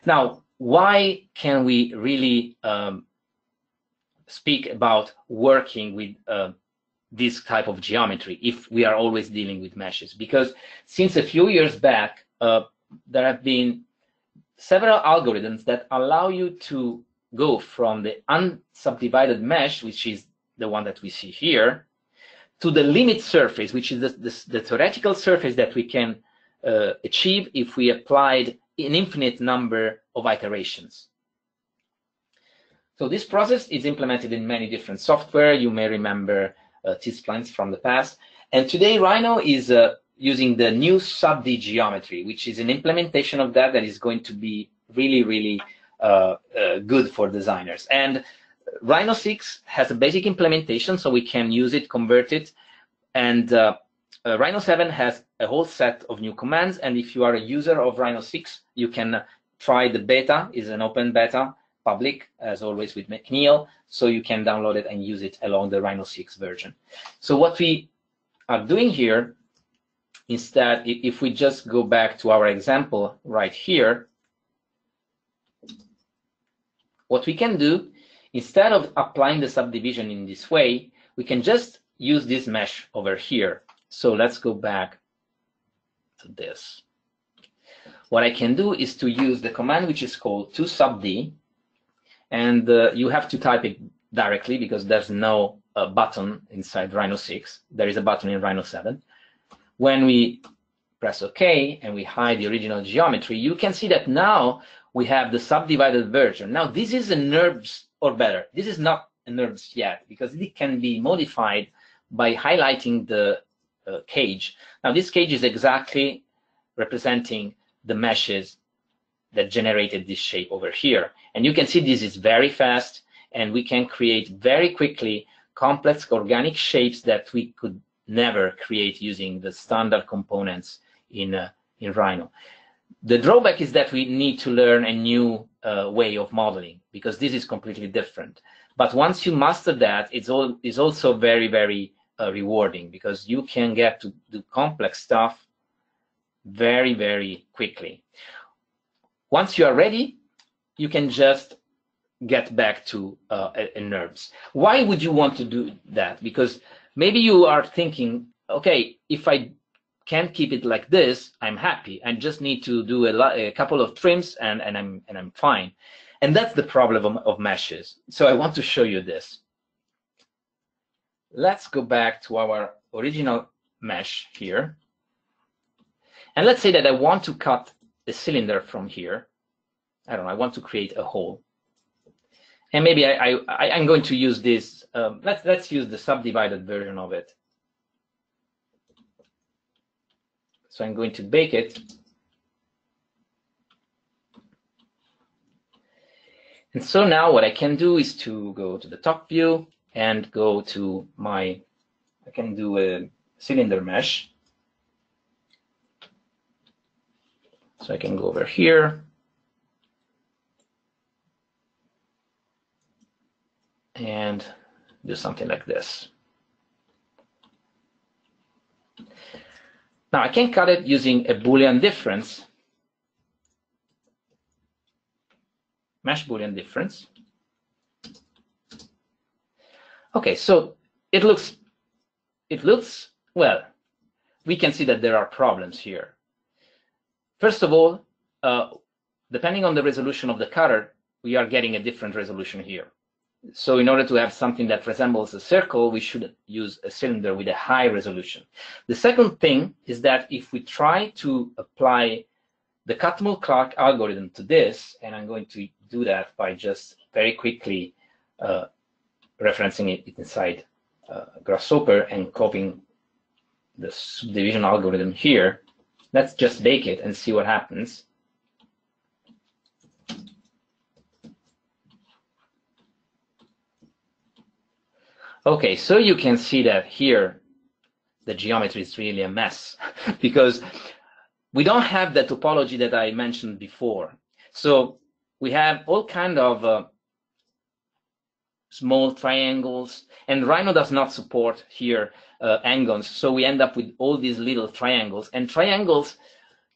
Now, why can we really um, speak about working with uh, this type of geometry if we are always dealing with meshes? Because since a few years back, uh, there have been several algorithms that allow you to go from the unsubdivided mesh, which is the one that we see here, to the limit surface, which is the, the, the theoretical surface that we can uh, achieve if we applied an infinite number of iterations. So this process is implemented in many different software. You may remember uh, T-splines from the past. And today, Rhino is uh, using the new sub-D geometry, which is an implementation of that that is going to be really, really uh, uh, good for designers. And Rhino six has a basic implementation, so we can use it, convert it. And uh, uh, Rhino seven has a whole set of new commands. And if you are a user of Rhino six, you can try the beta. It's an open beta, public, as always with McNeel, so you can download it and use it along the Rhino six version. So what we are doing here, instead, if we just go back to our example right here, what we can do, instead of applying the subdivision in this way, we can just use this mesh over here. So let's go back to this. What I can do is to use the command which is called to sub-D, and uh, you have to type it directly because there's no uh, button inside Rhino six. There is a button in Rhino seven. When we press OK and we hide the original geometry, you can see that now we have the subdivided version. Now, this is a NURBS or better. This is not a NURBS yet, because it can be modified by highlighting the uh, cage. Now, this cage is exactly representing the meshes that generated this shape over here. And you can see this is very fast, and we can create very quickly complex organic shapes that we could never create using the standard components in uh, in Rhino. The drawback is that we need to learn a new uh, way of modeling, because this is completely different. But once you master that, it's all is also very, very uh, rewarding, because you can get to do complex stuff very, very quickly. Once you are ready, you can just get back to uh, a, a NURBS. Why would you want to do that? Because maybe you are thinking, okay, if I can't keep it like this, I'm happy. I just need to do a, a couple of trims and, and, I'm, and I'm fine. And that's the problem of, of meshes. So I want to show you this. Let's go back to our original mesh here. And let's say that I want to cut a cylinder from here. I don't know, I want to create a hole. And maybe I, I, I'm going to use this, um, let's, let's use the subdivided version of it. So I'm going to bake it. And so now what I can do is to go to the top view and go to my, I can do a cylinder mesh. So I can go over here. And do something like this. Now I can cut it using a Boolean difference, mesh Boolean difference. Okay, so it looks, it looks, well, we can see that there are problems here. First of all, uh, depending on the resolution of the cutter, we are getting a different resolution here. So in order to have something that resembles a circle, we should use a cylinder with a high resolution. The second thing is that if we try to apply the Catmull-Clark algorithm to this, and I'm going to do that by just very quickly uh, referencing it inside uh, Grasshopper and copying the subdivision algorithm here, let's just bake it and see what happens. Okay, so you can see that here the geometry is really a mess because we don't have the topology that I mentioned before. So we have all kind of uh, small triangles, and Rhino does not support here uh, angles, so we end up with all these little triangles, and triangles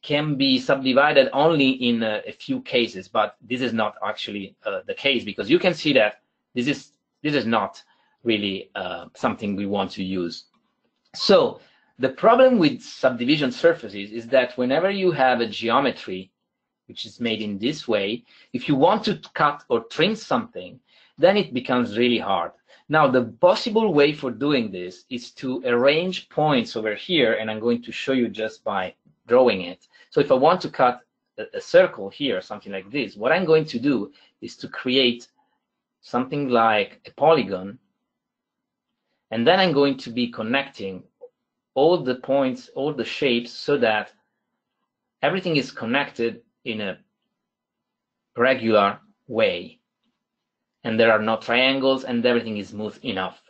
can be subdivided only in uh, a few cases, but this is not actually uh, the case, because you can see that this is this is not really uh, something we want to use. So the problem with subdivision surfaces is that whenever you have a geometry which is made in this way, if you want to cut or trim something, then it becomes really hard. Now the possible way for doing this is to arrange points over here, and I'm going to show you just by drawing it. So if I want to cut a, a circle here, something like this, what I'm going to do is to create something like a polygon. And then I'm going to be connecting all the points, all the shapes, so that everything is connected in a regular way. And there are no triangles, and everything is smooth enough.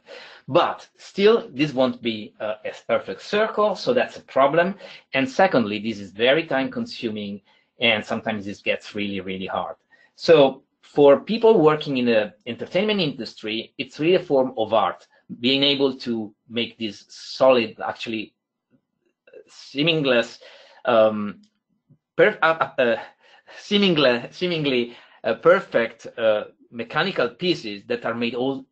But still, this won't be a, a perfect circle, so that's a problem. And secondly, this is very time consuming, and sometimes this gets really, really hard. So for people working in the entertainment industry, it's really a form of art. Being able to make these solid, actually seamless, um, per uh, uh, seemingly, seemingly uh, perfect uh, mechanical pieces that are made all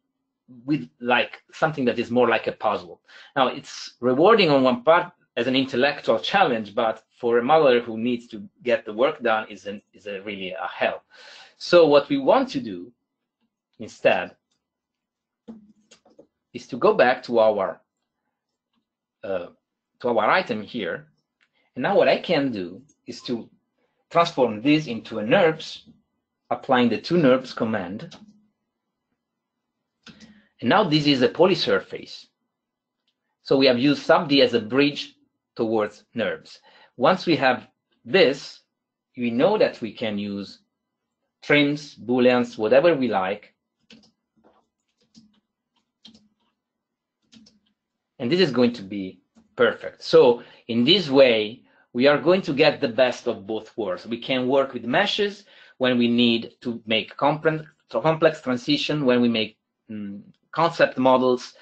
with like something that is more like a puzzle. Now it's rewarding on one part as an intellectual challenge, but for a modeler who needs to get the work done is an, is a really a hell. So what we want to do instead is to go back to our uh, to our item here, and now what I can do is to transform this into a NURBS, applying the to NURBS command, and now this is a polysurface. So we have used sub-D as a bridge towards NURBS. Once we have this, we know that we can use trims, booleans, whatever we like. And this is going to be perfect. So in this way, we are going to get the best of both worlds. We can work with meshes when we need to make complex transition, when we make mm, concept models,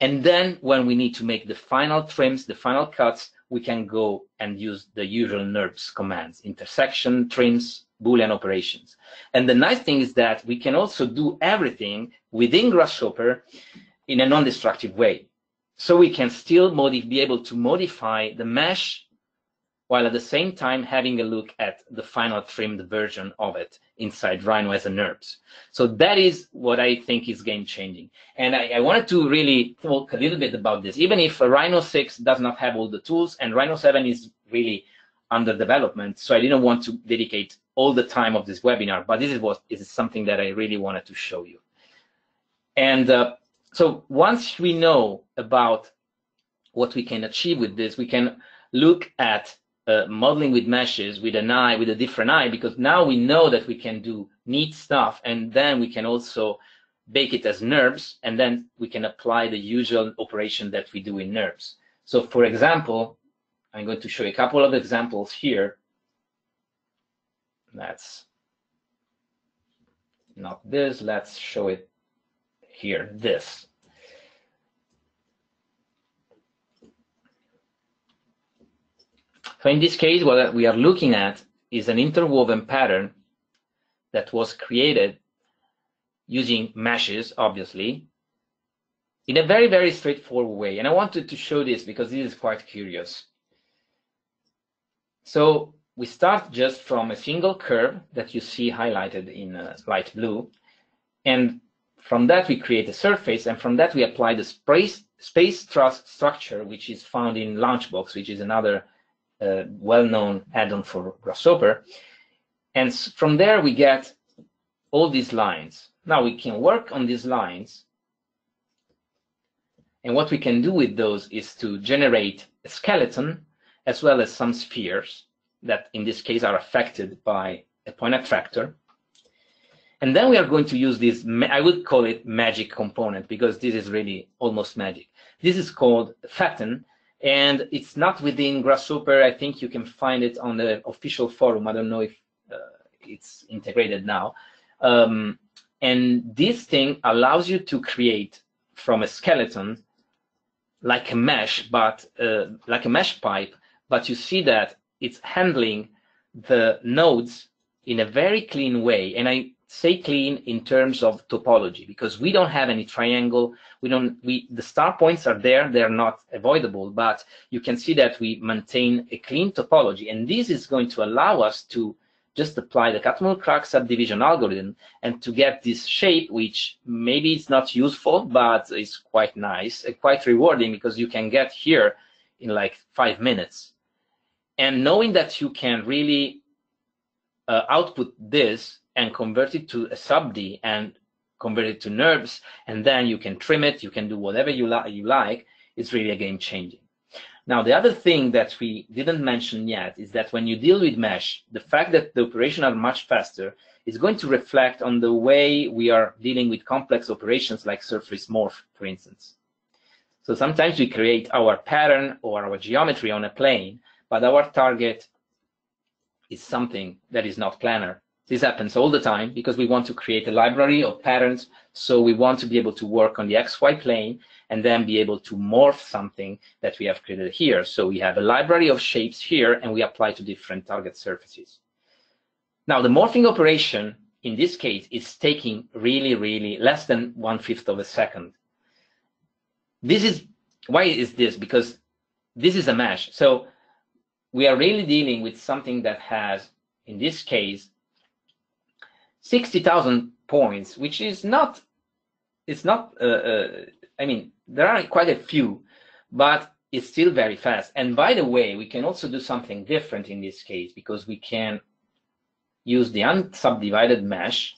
and then when we need to make the final trims, the final cuts, we can go and use the usual NURBS commands, intersection, trims, Boolean operations. And the nice thing is that we can also do everything within Grasshopper in a non-destructive way. So we can still be able to modify the mesh while at the same time having a look at the final trimmed version of it inside Rhino as a NURBS. So that is what I think is game-changing. And I, I wanted to really talk a little bit about this, even if Rhino six does not have all the tools, and Rhino seven is really under development, so I didn't want to dedicate all the time of this webinar, but this is, what, this is something that I really wanted to show you. And uh, so once we know about what we can achieve with this, we can look at uh, modeling with meshes with an eye, with a different eye, because now we know that we can do neat stuff, and then we can also bake it as NURBS, and then we can apply the usual operation that we do in NURBS. So for example, I'm going to show you a couple of examples here. That's not this, let's show it here, this. So in this case, what we are looking at is an interwoven pattern that was created using meshes, obviously, in a very, very straightforward way. And I wanted to show this because this is quite curious. So we start just from a single curve that you see highlighted in uh, light blue, and from that we create a surface, and from that we apply the space, space truss structure, which is found in LaunchBox, which is another uh, well-known add-on for Grasshopper. And from there we get all these lines. Now we can work on these lines, and what we can do with those is to generate a skeleton as well as some spheres that in this case are affected by a point attractor. And then we are going to use this, I would call it magic component, because this is really almost magic. This is called Fatten, and it's not within Grasshopper. I think you can find it on the official forum. I don't know if uh, it's integrated now. Um, and this thing allows you to create from a skeleton like a mesh, but uh, like a mesh pipe, but you see that it's handling the nodes in a very clean way. And I say clean in terms of topology, because we don't have any triangle. We don't, we, the star points are there, they're not avoidable, but you can see that we maintain a clean topology. And this is going to allow us to just apply the Catmull-Clark subdivision algorithm and to get this shape, which maybe it's not useful, but it's quite nice and quite rewarding, because you can get here in like five minutes. And knowing that you can really uh, output this and convert it to a sub-D and convert it to NURBS, and then you can trim it, you can do whatever you, li you like, it's really a game-changing. Now, the other thing that we didn't mention yet is that when you deal with mesh, the fact that the operations are much faster is going to reflect on the way we are dealing with complex operations like surface morph, for instance. So sometimes we create our pattern or our geometry on a plane, but our target is something that is not planar. This happens all the time because we want to create a library of patterns, so we want to be able to work on the X Y plane and then be able to morph something that we have created here. So we have a library of shapes here and we apply to different target surfaces. Now the morphing operation in this case is taking really, really less than one-fifth of a second. This is, why is this? Because this is a mesh. So we are really dealing with something that has, in this case, sixty thousand points, which is not, it's not, uh, uh, I mean, there are quite a few, but it's still very fast. And by the way, we can also do something different in this case, because we can use the unsubdivided mesh.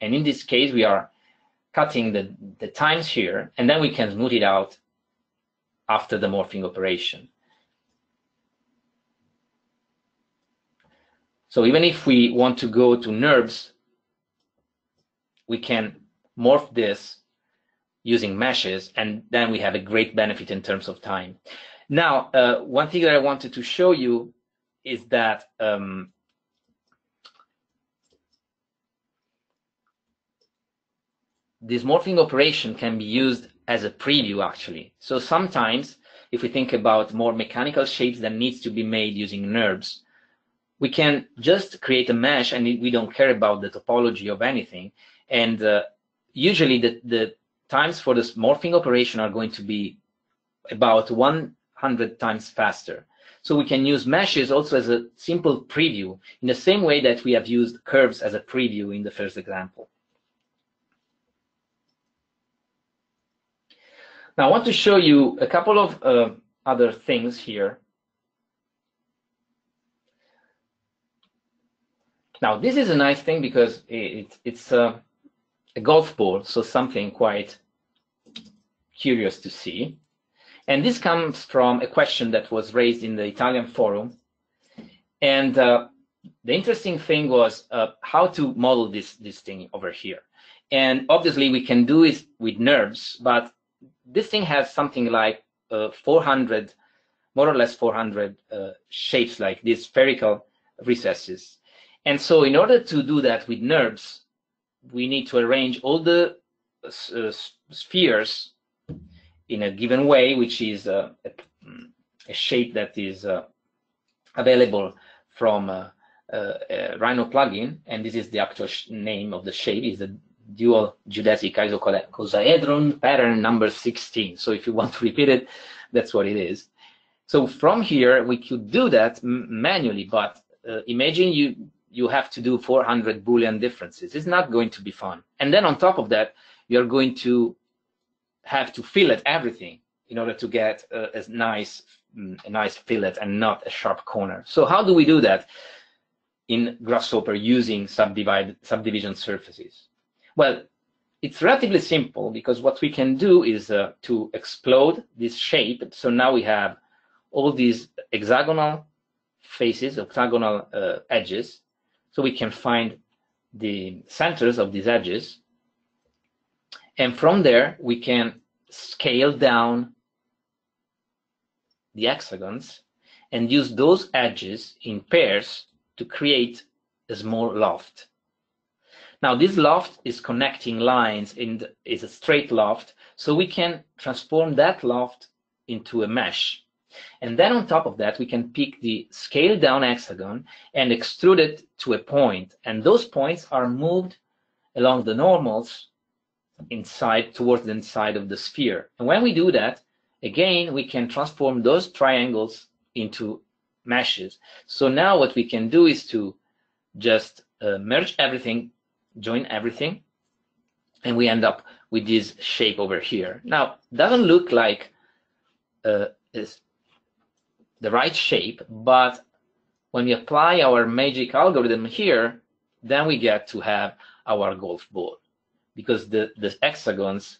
And in this case, we are cutting the, the times here, and then we can smooth it out after the morphing operation. So even if we want to go to NURBS, we can morph this using meshes, and then we have a great benefit in terms of time. Now, uh, one thing that I wanted to show you is that um, this morphing operation can be used as a preview, actually. So sometimes if we think about more mechanical shapes that needs to be made using NURBS, we can just create a mesh and we don't care about the topology of anything. And uh, usually the, the times for this morphing operation are going to be about one hundred times faster. So we can use meshes also as a simple preview in the same way that we have used curves as a preview in the first example. Now I want to show you a couple of uh, other things here. Now this is a nice thing because it, it's a, a golf ball, so something quite curious to see. And this comes from a question that was raised in the Italian forum. And uh, the interesting thing was uh, how to model this, this thing over here. And obviously we can do it with NURBS, but this thing has something like uh, four hundred, more or less four hundred uh, shapes like these spherical recesses. And so in order to do that with NURBS, we need to arrange all the uh, spheres in a given way, which is uh, a, a shape that is uh, available from uh, uh, a Rhino plugin. And this is the actual name of the shape, is the dual geodesic isocosaedron pattern number sixteen. So if you want to repeat it, that's what it is. So from here, we could do that manually, but uh, imagine you, you have to do four hundred Boolean differences. It's not going to be fun. And then on top of that, you're going to have to fillet everything in order to get uh, a, nice, a nice fillet and not a sharp corner. So how do we do that in Grasshopper using subdivide, subdivision surfaces? Well, it's relatively simple because what we can do is uh, to explode this shape. So now we have all these hexagonal faces, octagonal uh, edges. So we can find the centers of these edges. And from there, we can scale down the hexagons and use those edges in pairs to create a small loft. Now, this loft is connecting lines and is a straight loft, so we can transform that loft into a mesh. And then on top of that, we can pick the scaled down hexagon and extrude it to a point. And those points are moved along the normals inside towards the inside of the sphere. And when we do that, again, we can transform those triangles into meshes. So now what we can do is to just uh, merge everything, join everything, and we end up with this shape over here. Now, doesn't look like uh, is the right shape, but when we apply our magic algorithm here, then we get to have our golf ball, because the, the hexagons,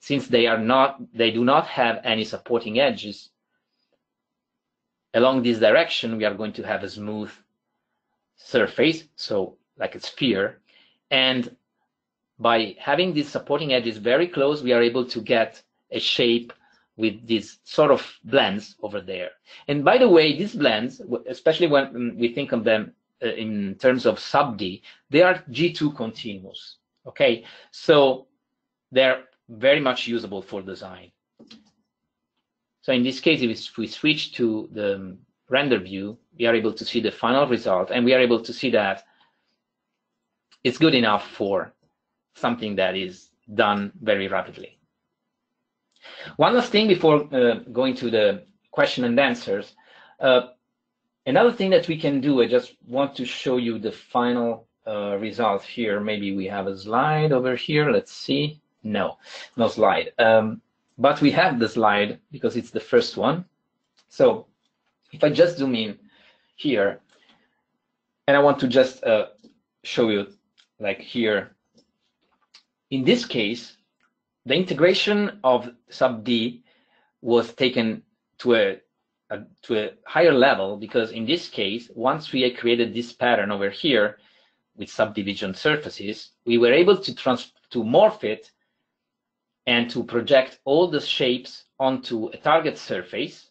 since they are not, they do not have any supporting edges, along this direction, we are going to have a smooth surface, so like a sphere. And by having these supporting edges very close, we are able to get a shape with these sort of blends over there. And by the way, these blends, especially when we think of them in terms of sub-D, they are G two continuous, okay? So they're very much usable for design. So in this case, if we switch to the render view, we are able to see the final result, and we are able to see that it's good enough for something that is done very rapidly. One last thing before uh, going to the question and answers. Uh, another thing that we can do, I just want to show you the final uh, result here. Maybe we have a slide over here. Let's see. No, no slide. Um, but we have the slide because it's the first one. So if I just zoom in here, and I want to just uh, show you, like here, in this case, the integration of sub-D was taken to a, a, to a higher level, because in this case, once we had created this pattern over here with subdivision surfaces, we were able to, trans to morph it and to project all the shapes onto a target surface.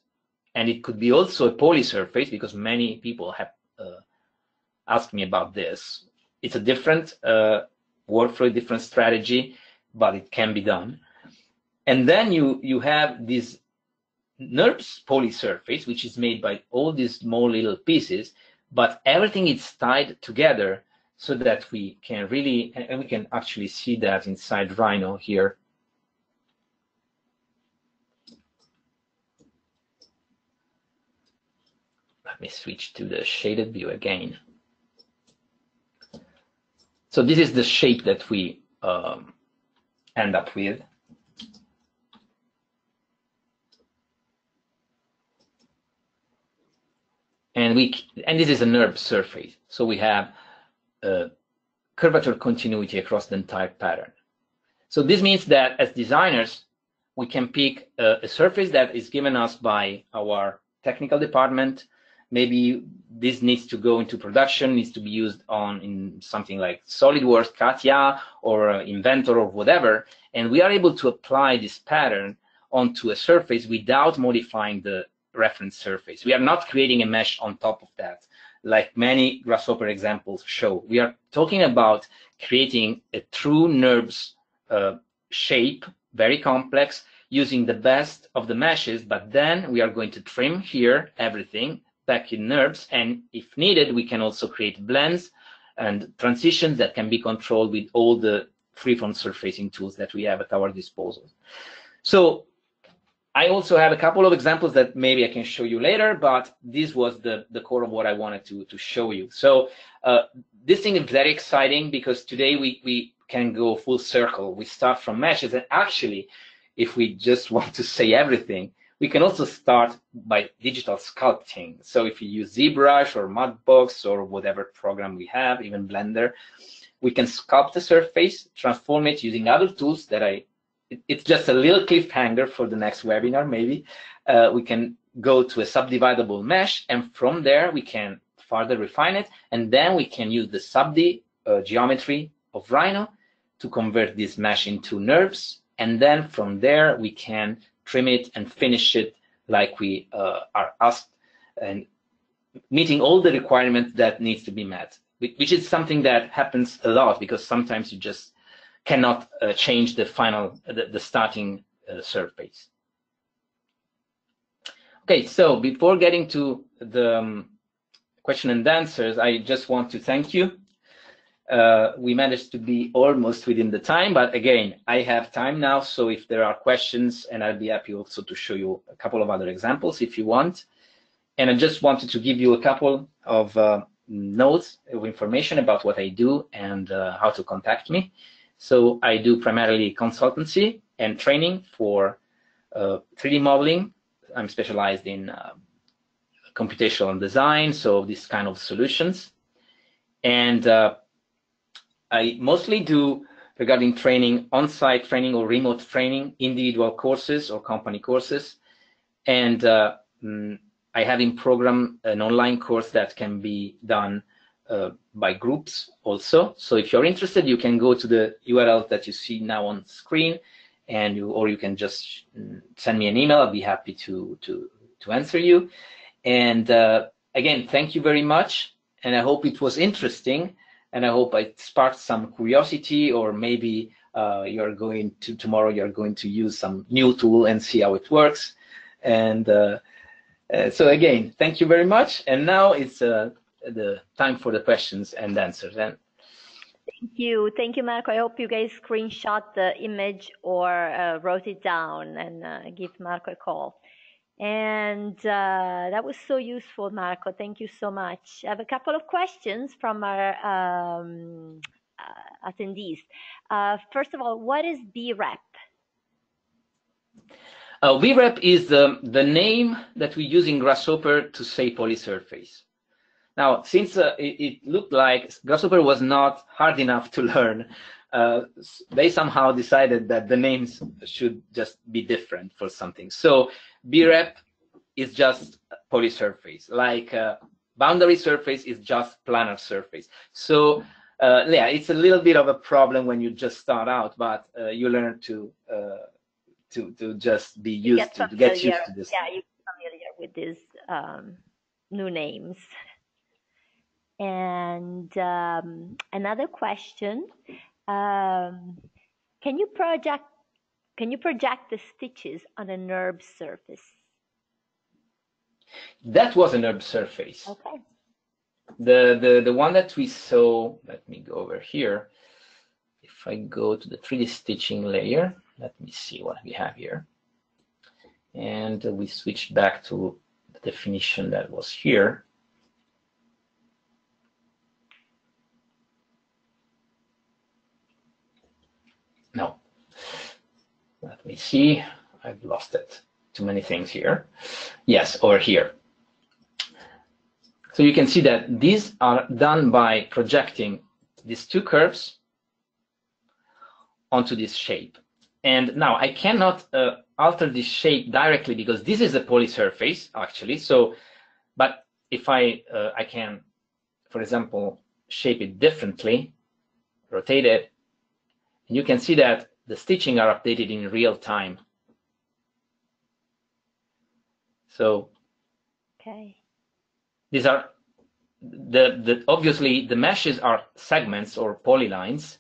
And it could be also a poly surface, because many people have uh, asked me about this. It's a different uh, workflow, different strategy, but it can be done. And then you, you have these NURBS polysurface, which is made by all these small little pieces, but everything is tied together so that we can really, and we can actually see that inside Rhino here. Let me switch to the shaded view again. So this is the shape that we um, end up with. And we and this is a NURBS surface, so we have uh, curvature continuity across the entire pattern. So this means that as designers, we can pick a, a surface that is given us by our technical department. Maybe this needs to go into production, needs to be used on in something like SolidWorks, Catia, or Inventor, or whatever, and we are able to apply this pattern onto a surface without modifying the reference surface. We are not creating a mesh on top of that, like many Grasshopper examples show. We are talking about creating a true NURBS uh, shape, very complex, using the best of the meshes, but then we are going to trim here everything back in NURBS, and if needed, we can also create blends and transitions that can be controlled with all the freeform surfacing tools that we have at our disposal. So I also have a couple of examples that maybe I can show you later, but this was the, the core of what I wanted to, to show you. So uh, this thing is very exciting because today we, we can go full circle. We start from meshes, and actually, if we just want to say everything, we can also start by digital sculpting. So if you use ZBrush or Mudbox or whatever program we have, even Blender, we can sculpt the surface, transform it using other tools that I It's just a little cliffhanger for the next webinar, maybe. Uh, we can go to a subdividable mesh, and from there we can further refine it, and then we can use the sub-D uh, geometry of Rhino to convert this mesh into NURBS, and then from there we can trim it and finish it like we uh, are asked, and meeting all the requirements that needs to be met, which is something that happens a lot because sometimes you just cannot uh, change the final, the, the starting uh, surface. Okay, so before getting to the um, question and answers, I just want to thank you. Uh, we managed to be almost within the time, but again, I have time now, so if there are questions, and I'll be happy also to show you a couple of other examples if you want. And I just wanted to give you a couple of uh, notes of information about what I do and uh, how to contact me. So I do primarily consultancy and training for uh, three D modeling. I'm specialized in uh, computational design, so this kind of solutions. And uh, I mostly do, regarding training, on-site training or remote training, individual courses or company courses. And uh, I have in program an online course that can be done Uh, by groups also. So if you're interested, you can go to the U R L that you see now on screen, and you, or you can just send me an email. I'll be happy to to to answer you. And uh, again, thank you very much. And I hope it was interesting, and I hope I sparked some curiosity, or maybe uh, you're going to tomorrow. You're going to use some new tool and see how it works. And uh, uh, so again, thank you very much. And now it's Uh, the time for the questions and answers. And thank you, thank you, Marco. I hope you guys screenshot the image or uh, wrote it down and uh, give Marco a call. And uh, that was so useful, Marco. Thank you so much. I have a couple of questions from our um, uh, attendees. Uh, first of all, what is B REP? Uh, B REP is the the name that we use in Grasshopper to say polysurface. Now, since uh, it, it looked like Grasshopper was not hard enough to learn, uh, they somehow decided that the names should just be different for something. So B REP is just polysurface, like uh, boundary surface is just planar surface. So uh, yeah, it's a little bit of a problem when you just start out, but uh, you learn to, uh, to, to just be used get to, to get used to this. Yeah, you're familiar with these um, new names. And um, another question, um, can you project can you project the stitches on a NURBS surface? That was a NURBS surface. Okay. The, the, the one that we saw, let me go over here. If I go to the three D stitching layer, let me see what we have here. And we switch back to the definition that was here. No, let me see. I've lost it. Too many things here. Yes, over here. So you can see that these are done by projecting these two curves onto this shape. And now I cannot uh, alter this shape directly because this is a poly surface actually. So, but if I, uh, I can, for example, shape it differently, rotate it, and you can see that the stitching are updated in real time. So, okay. These are the, the obviously the meshes are segments or polylines,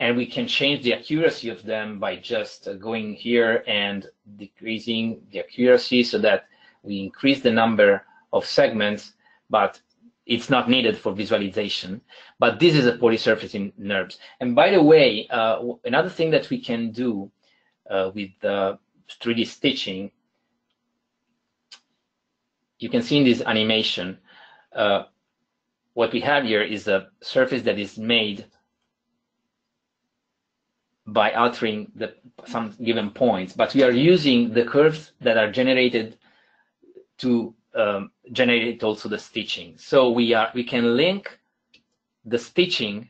and we can change the accuracy of them by just going here and decreasing the accuracy so that we increase the number of segments, but it's not needed for visualization. But this is a poly surface in NURBS. And by the way, uh, another thing that we can do uh, with uh, three D stitching, you can see in this animation, uh, what we have here is a surface that is made by altering the, some given points, but we are using the curves that are generated to um, generate also the stitching. So we are we can link the stitching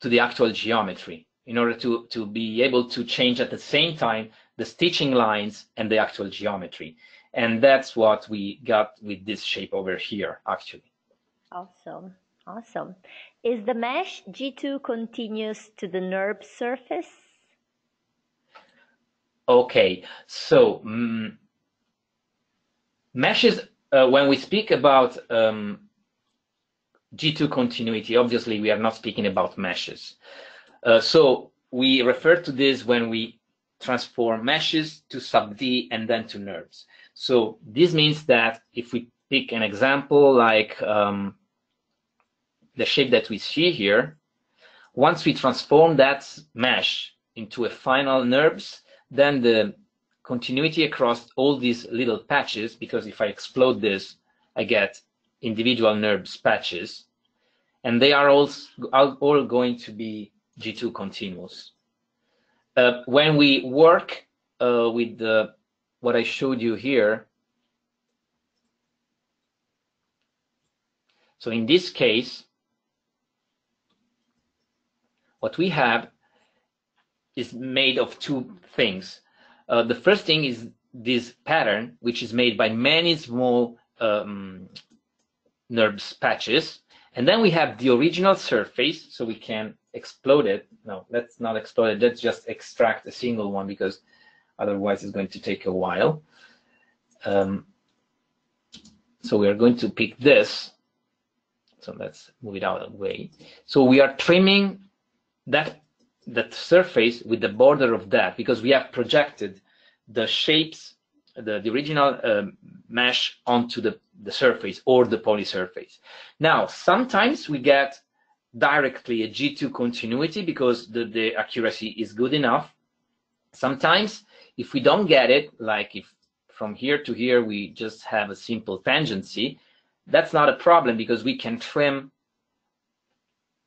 to the actual geometry in order to, to be able to change at the same time the stitching lines and the actual geometry. And that's what we got with this shape over here, actually. Awesome, awesome. Is the mesh G two continuous to the NURBS surface? Okay, so um, meshes, uh, when we speak about um, G two continuity, obviously we are not speaking about meshes. Uh, so we refer to this when we transform meshes to sub-D and then to NURBS. So this means that if we pick an example like um, the shape that we see here, once we transform that mesh into a final NURBS, then the continuity across all these little patches, because if I explode this, I get individual NURBS patches, and they are all, all going to be G two continuous. Uh, when we work uh, with the what I showed you here. So in this case, what we have is made of two things. Uh, the first thing is this pattern, which is made by many small um, NURBS patches. And then we have the original surface, so we can explode it. No, let's not explode it. Let's just extract a single one because otherwise, it's going to take a while. Um, so we are going to pick this. So let's move it out of the way. So we are trimming that, that surface with the border of that because we have projected the shapes, the, the original um, mesh onto the, the surface or the poly surface. Now, sometimes we get directly a G two continuity because the, the accuracy is good enough. Sometimes, if we don't get it, like if from here to here we just have a simple tangency, that's not a problem because we can trim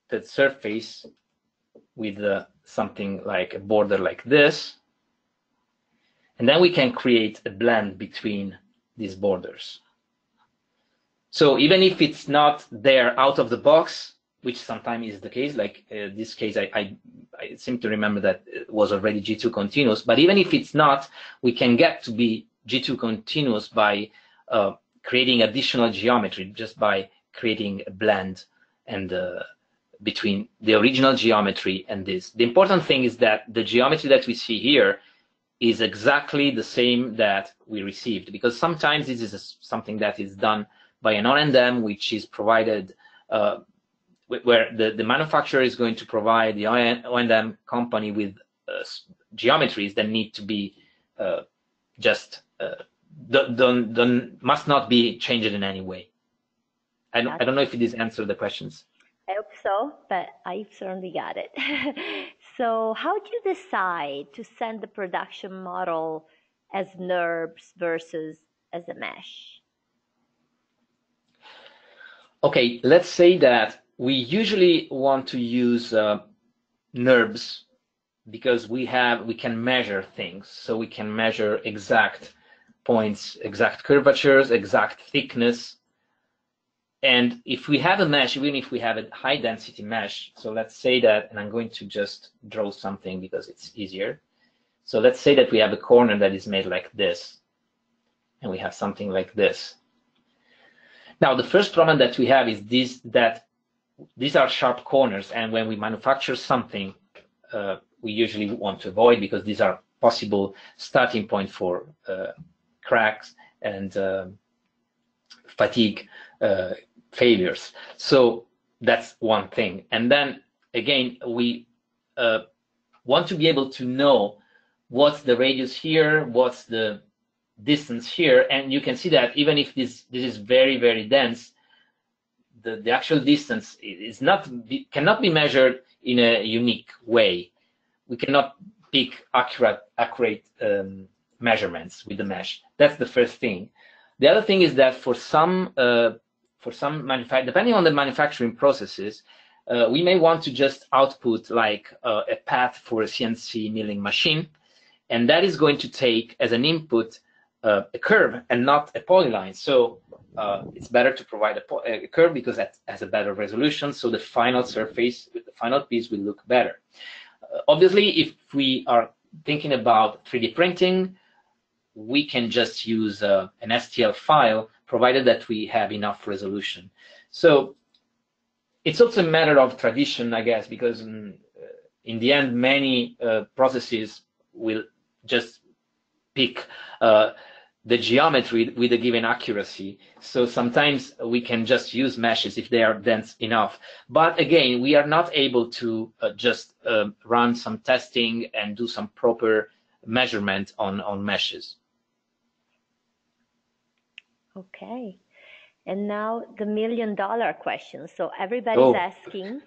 the surface with uh, something like a border like this, and then we can create a blend between these borders. So even if it's not there out of the box, which sometimes is the case, like uh, this case, I, I, I seem to remember that it was already G two continuous, but even if it's not, we can get to be G two continuous by uh, creating additional geometry, just by creating a blend and uh, between the original geometry and this. The important thing is that the geometry that we see here is exactly the same that we received, because sometimes this is a, something that is done by an O and M, which is provided uh, where the, the manufacturer is going to provide the O and M company with uh, geometries that need to be uh, just uh, don't, don't, don't, must not be changed in any way. I don't, I don't know if this answered the questions. I hope so, but I certainly got it. So how do you decide to send the production model as NURBS versus as a mesh? Okay, let's say that we usually want to use uh, NURBS because we have we can measure things. So we can measure exact points, exact curvatures, exact thickness. And if we have a mesh, even if we have a high density mesh, so let's say that, and I'm going to just draw something because it's easier. So let's say that we have a corner that is made like this, and we have something like this. Now, the first problem that we have is this, that these are sharp corners, and when we manufacture something, uh, we usually want to avoid because these are possible starting point for uh, cracks and uh, fatigue uh, failures. So that's one thing. And then again, we uh, want to be able to know what's the radius here, what's the distance here, and you can see that even if this this is very very dense, the the actual distance is not be, cannot be measured in a unique way. We cannot pick accurate accurate um, measurements with the mesh. That's the first thing. The other thing is that for some uh, for some manufacturing, depending on the manufacturing processes, uh, we may want to just output like uh, a path for a C N C milling machine, and that is going to take as an input Uh, a curve and not a polyline. So uh, it's better to provide a, a curve because that has a better resolution. So the final surface, the final piece will look better. Uh, obviously, if we are thinking about three D printing, we can just use uh, an S T L file, provided that we have enough resolution. So it's also a matter of tradition, I guess, because in, uh, in the end, many uh, processes will just pick uh, the geometry with a given accuracy. So sometimes we can just use meshes if they are dense enough. But again, we are not able to uh, just uh, run some testing and do some proper measurement on, on meshes. Okay. And now the million dollar question. So everybody's oh. asking,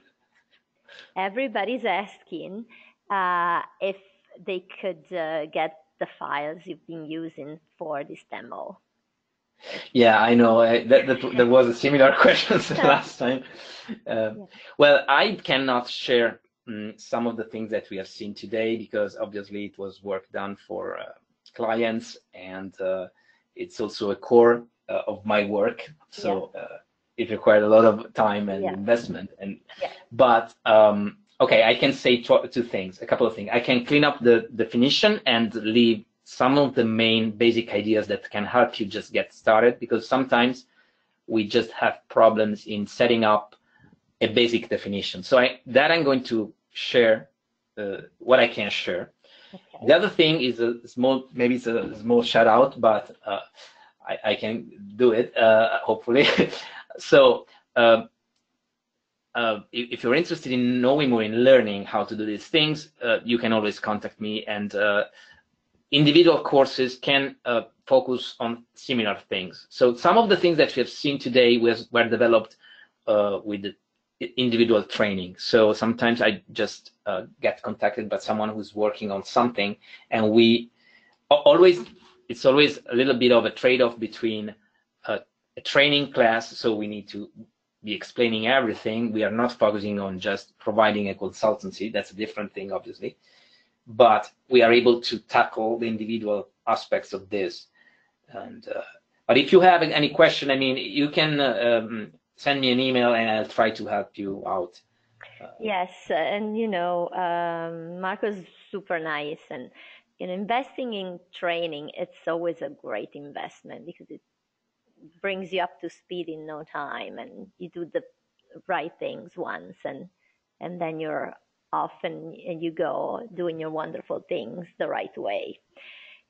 everybody's asking uh, if they could uh, get the files you've been using for this demo. Yeah, I know. I, that, that, there was a similar question last time. Um, yeah. Well, I cannot share um, some of the things that we have seen today because obviously it was work done for uh, clients, and uh, it's also a core uh, of my work. So yeah. uh, it required a lot of time and yeah. investment. And yeah. But um, okay, I can say two things, a couple of things. I can clean up the definition and leave some of the main basic ideas that can help you just get started, because sometimes we just have problems in setting up a basic definition. So I, that I'm going to share uh, what I can share. Okay. The other thing is a small, maybe it's a small shout out, but uh, I, I can do it, uh, hopefully. So, uh, Uh, if you're interested in knowing more and learning how to do these things, uh, you can always contact me, and uh, individual courses can uh, focus on similar things. So some of the things that we have seen today was, were developed uh, with individual training. So sometimes I just uh, get contacted by someone who's working on something, and we always, it's always a little bit of a trade-off between uh, a training class, so we need to be explaining everything. We are not focusing on just providing a consultancy. That's a different thing, obviously. But we are able to tackle the individual aspects of this. And uh, but if you have any question, I mean, you can uh, um, send me an email, and I'll try to help you out. Uh, yes, and you know, um, Marco's super nice, and you know, investing in training, it's always a great investment because it brings you up to speed in no time, and you do the right things once, and and then you're off and, and you go doing your wonderful things the right way.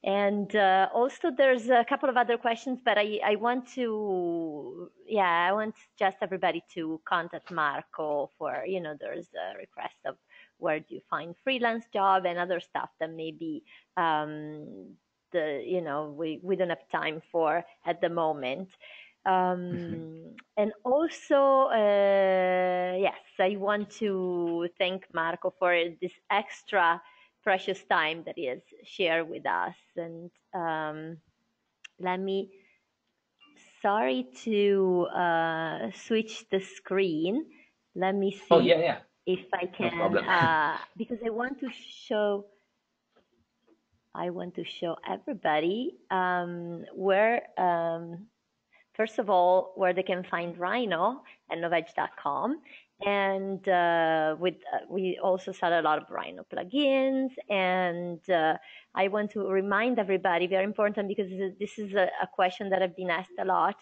And uh, also there's a couple of other questions, but I, I want to, yeah, I want just everybody to contact Marco for, you know, there's a request of where do you find freelance job and other stuff that maybe um, the, you know, we, we don't have time for at the moment. Um, mm-hmm. And also, uh, yes, I want to thank Marco for this extra precious time that he has shared with us. And um, let me, sorry to uh, switch the screen. Let me see oh, yeah, yeah. if I can, no uh, because I want to show, I want to show everybody um, where, um, first of all, where they can find Rhino at Novedge dot com. And uh, with, uh, we also sell a lot of Rhino plugins. And uh, I want to remind everybody, very important, because this is a, a question that I've been asked a lot,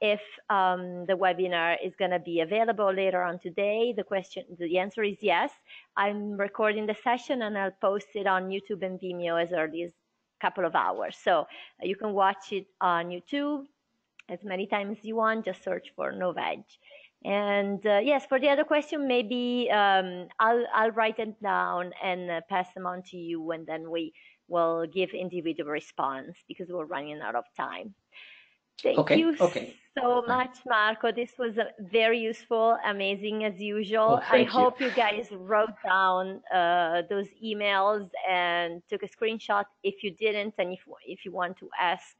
if um, the webinar is going to be available later on today. The question, the answer is yes. I'm recording the session and I'll post it on YouTube and Vimeo as early as a couple of hours. So you can watch it on YouTube as many times as you want, just search for Novedge. And uh, yes, for the other question, maybe um, I'll, I'll write them down and uh, pass them on to you, and then we will give individual response because we're running out of time. Thank okay. you okay. so much, Marco. This was a very useful, amazing as usual. Well, I you. hope you guys wrote down uh, those emails and took a screenshot if you didn't, and if, if you want to ask,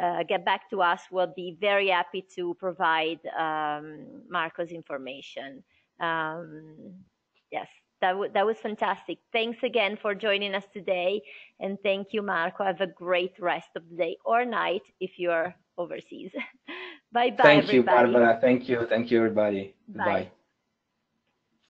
Uh, get back to us. We'll be very happy to provide um, Marco's information. Um, yes, that, that was fantastic. Thanks again for joining us today. And thank you, Marco. Have a great rest of the day or night if you're overseas. Bye-bye, everybody. Thank you, Barbara. Thank you. Thank you, everybody. Bye. Bye.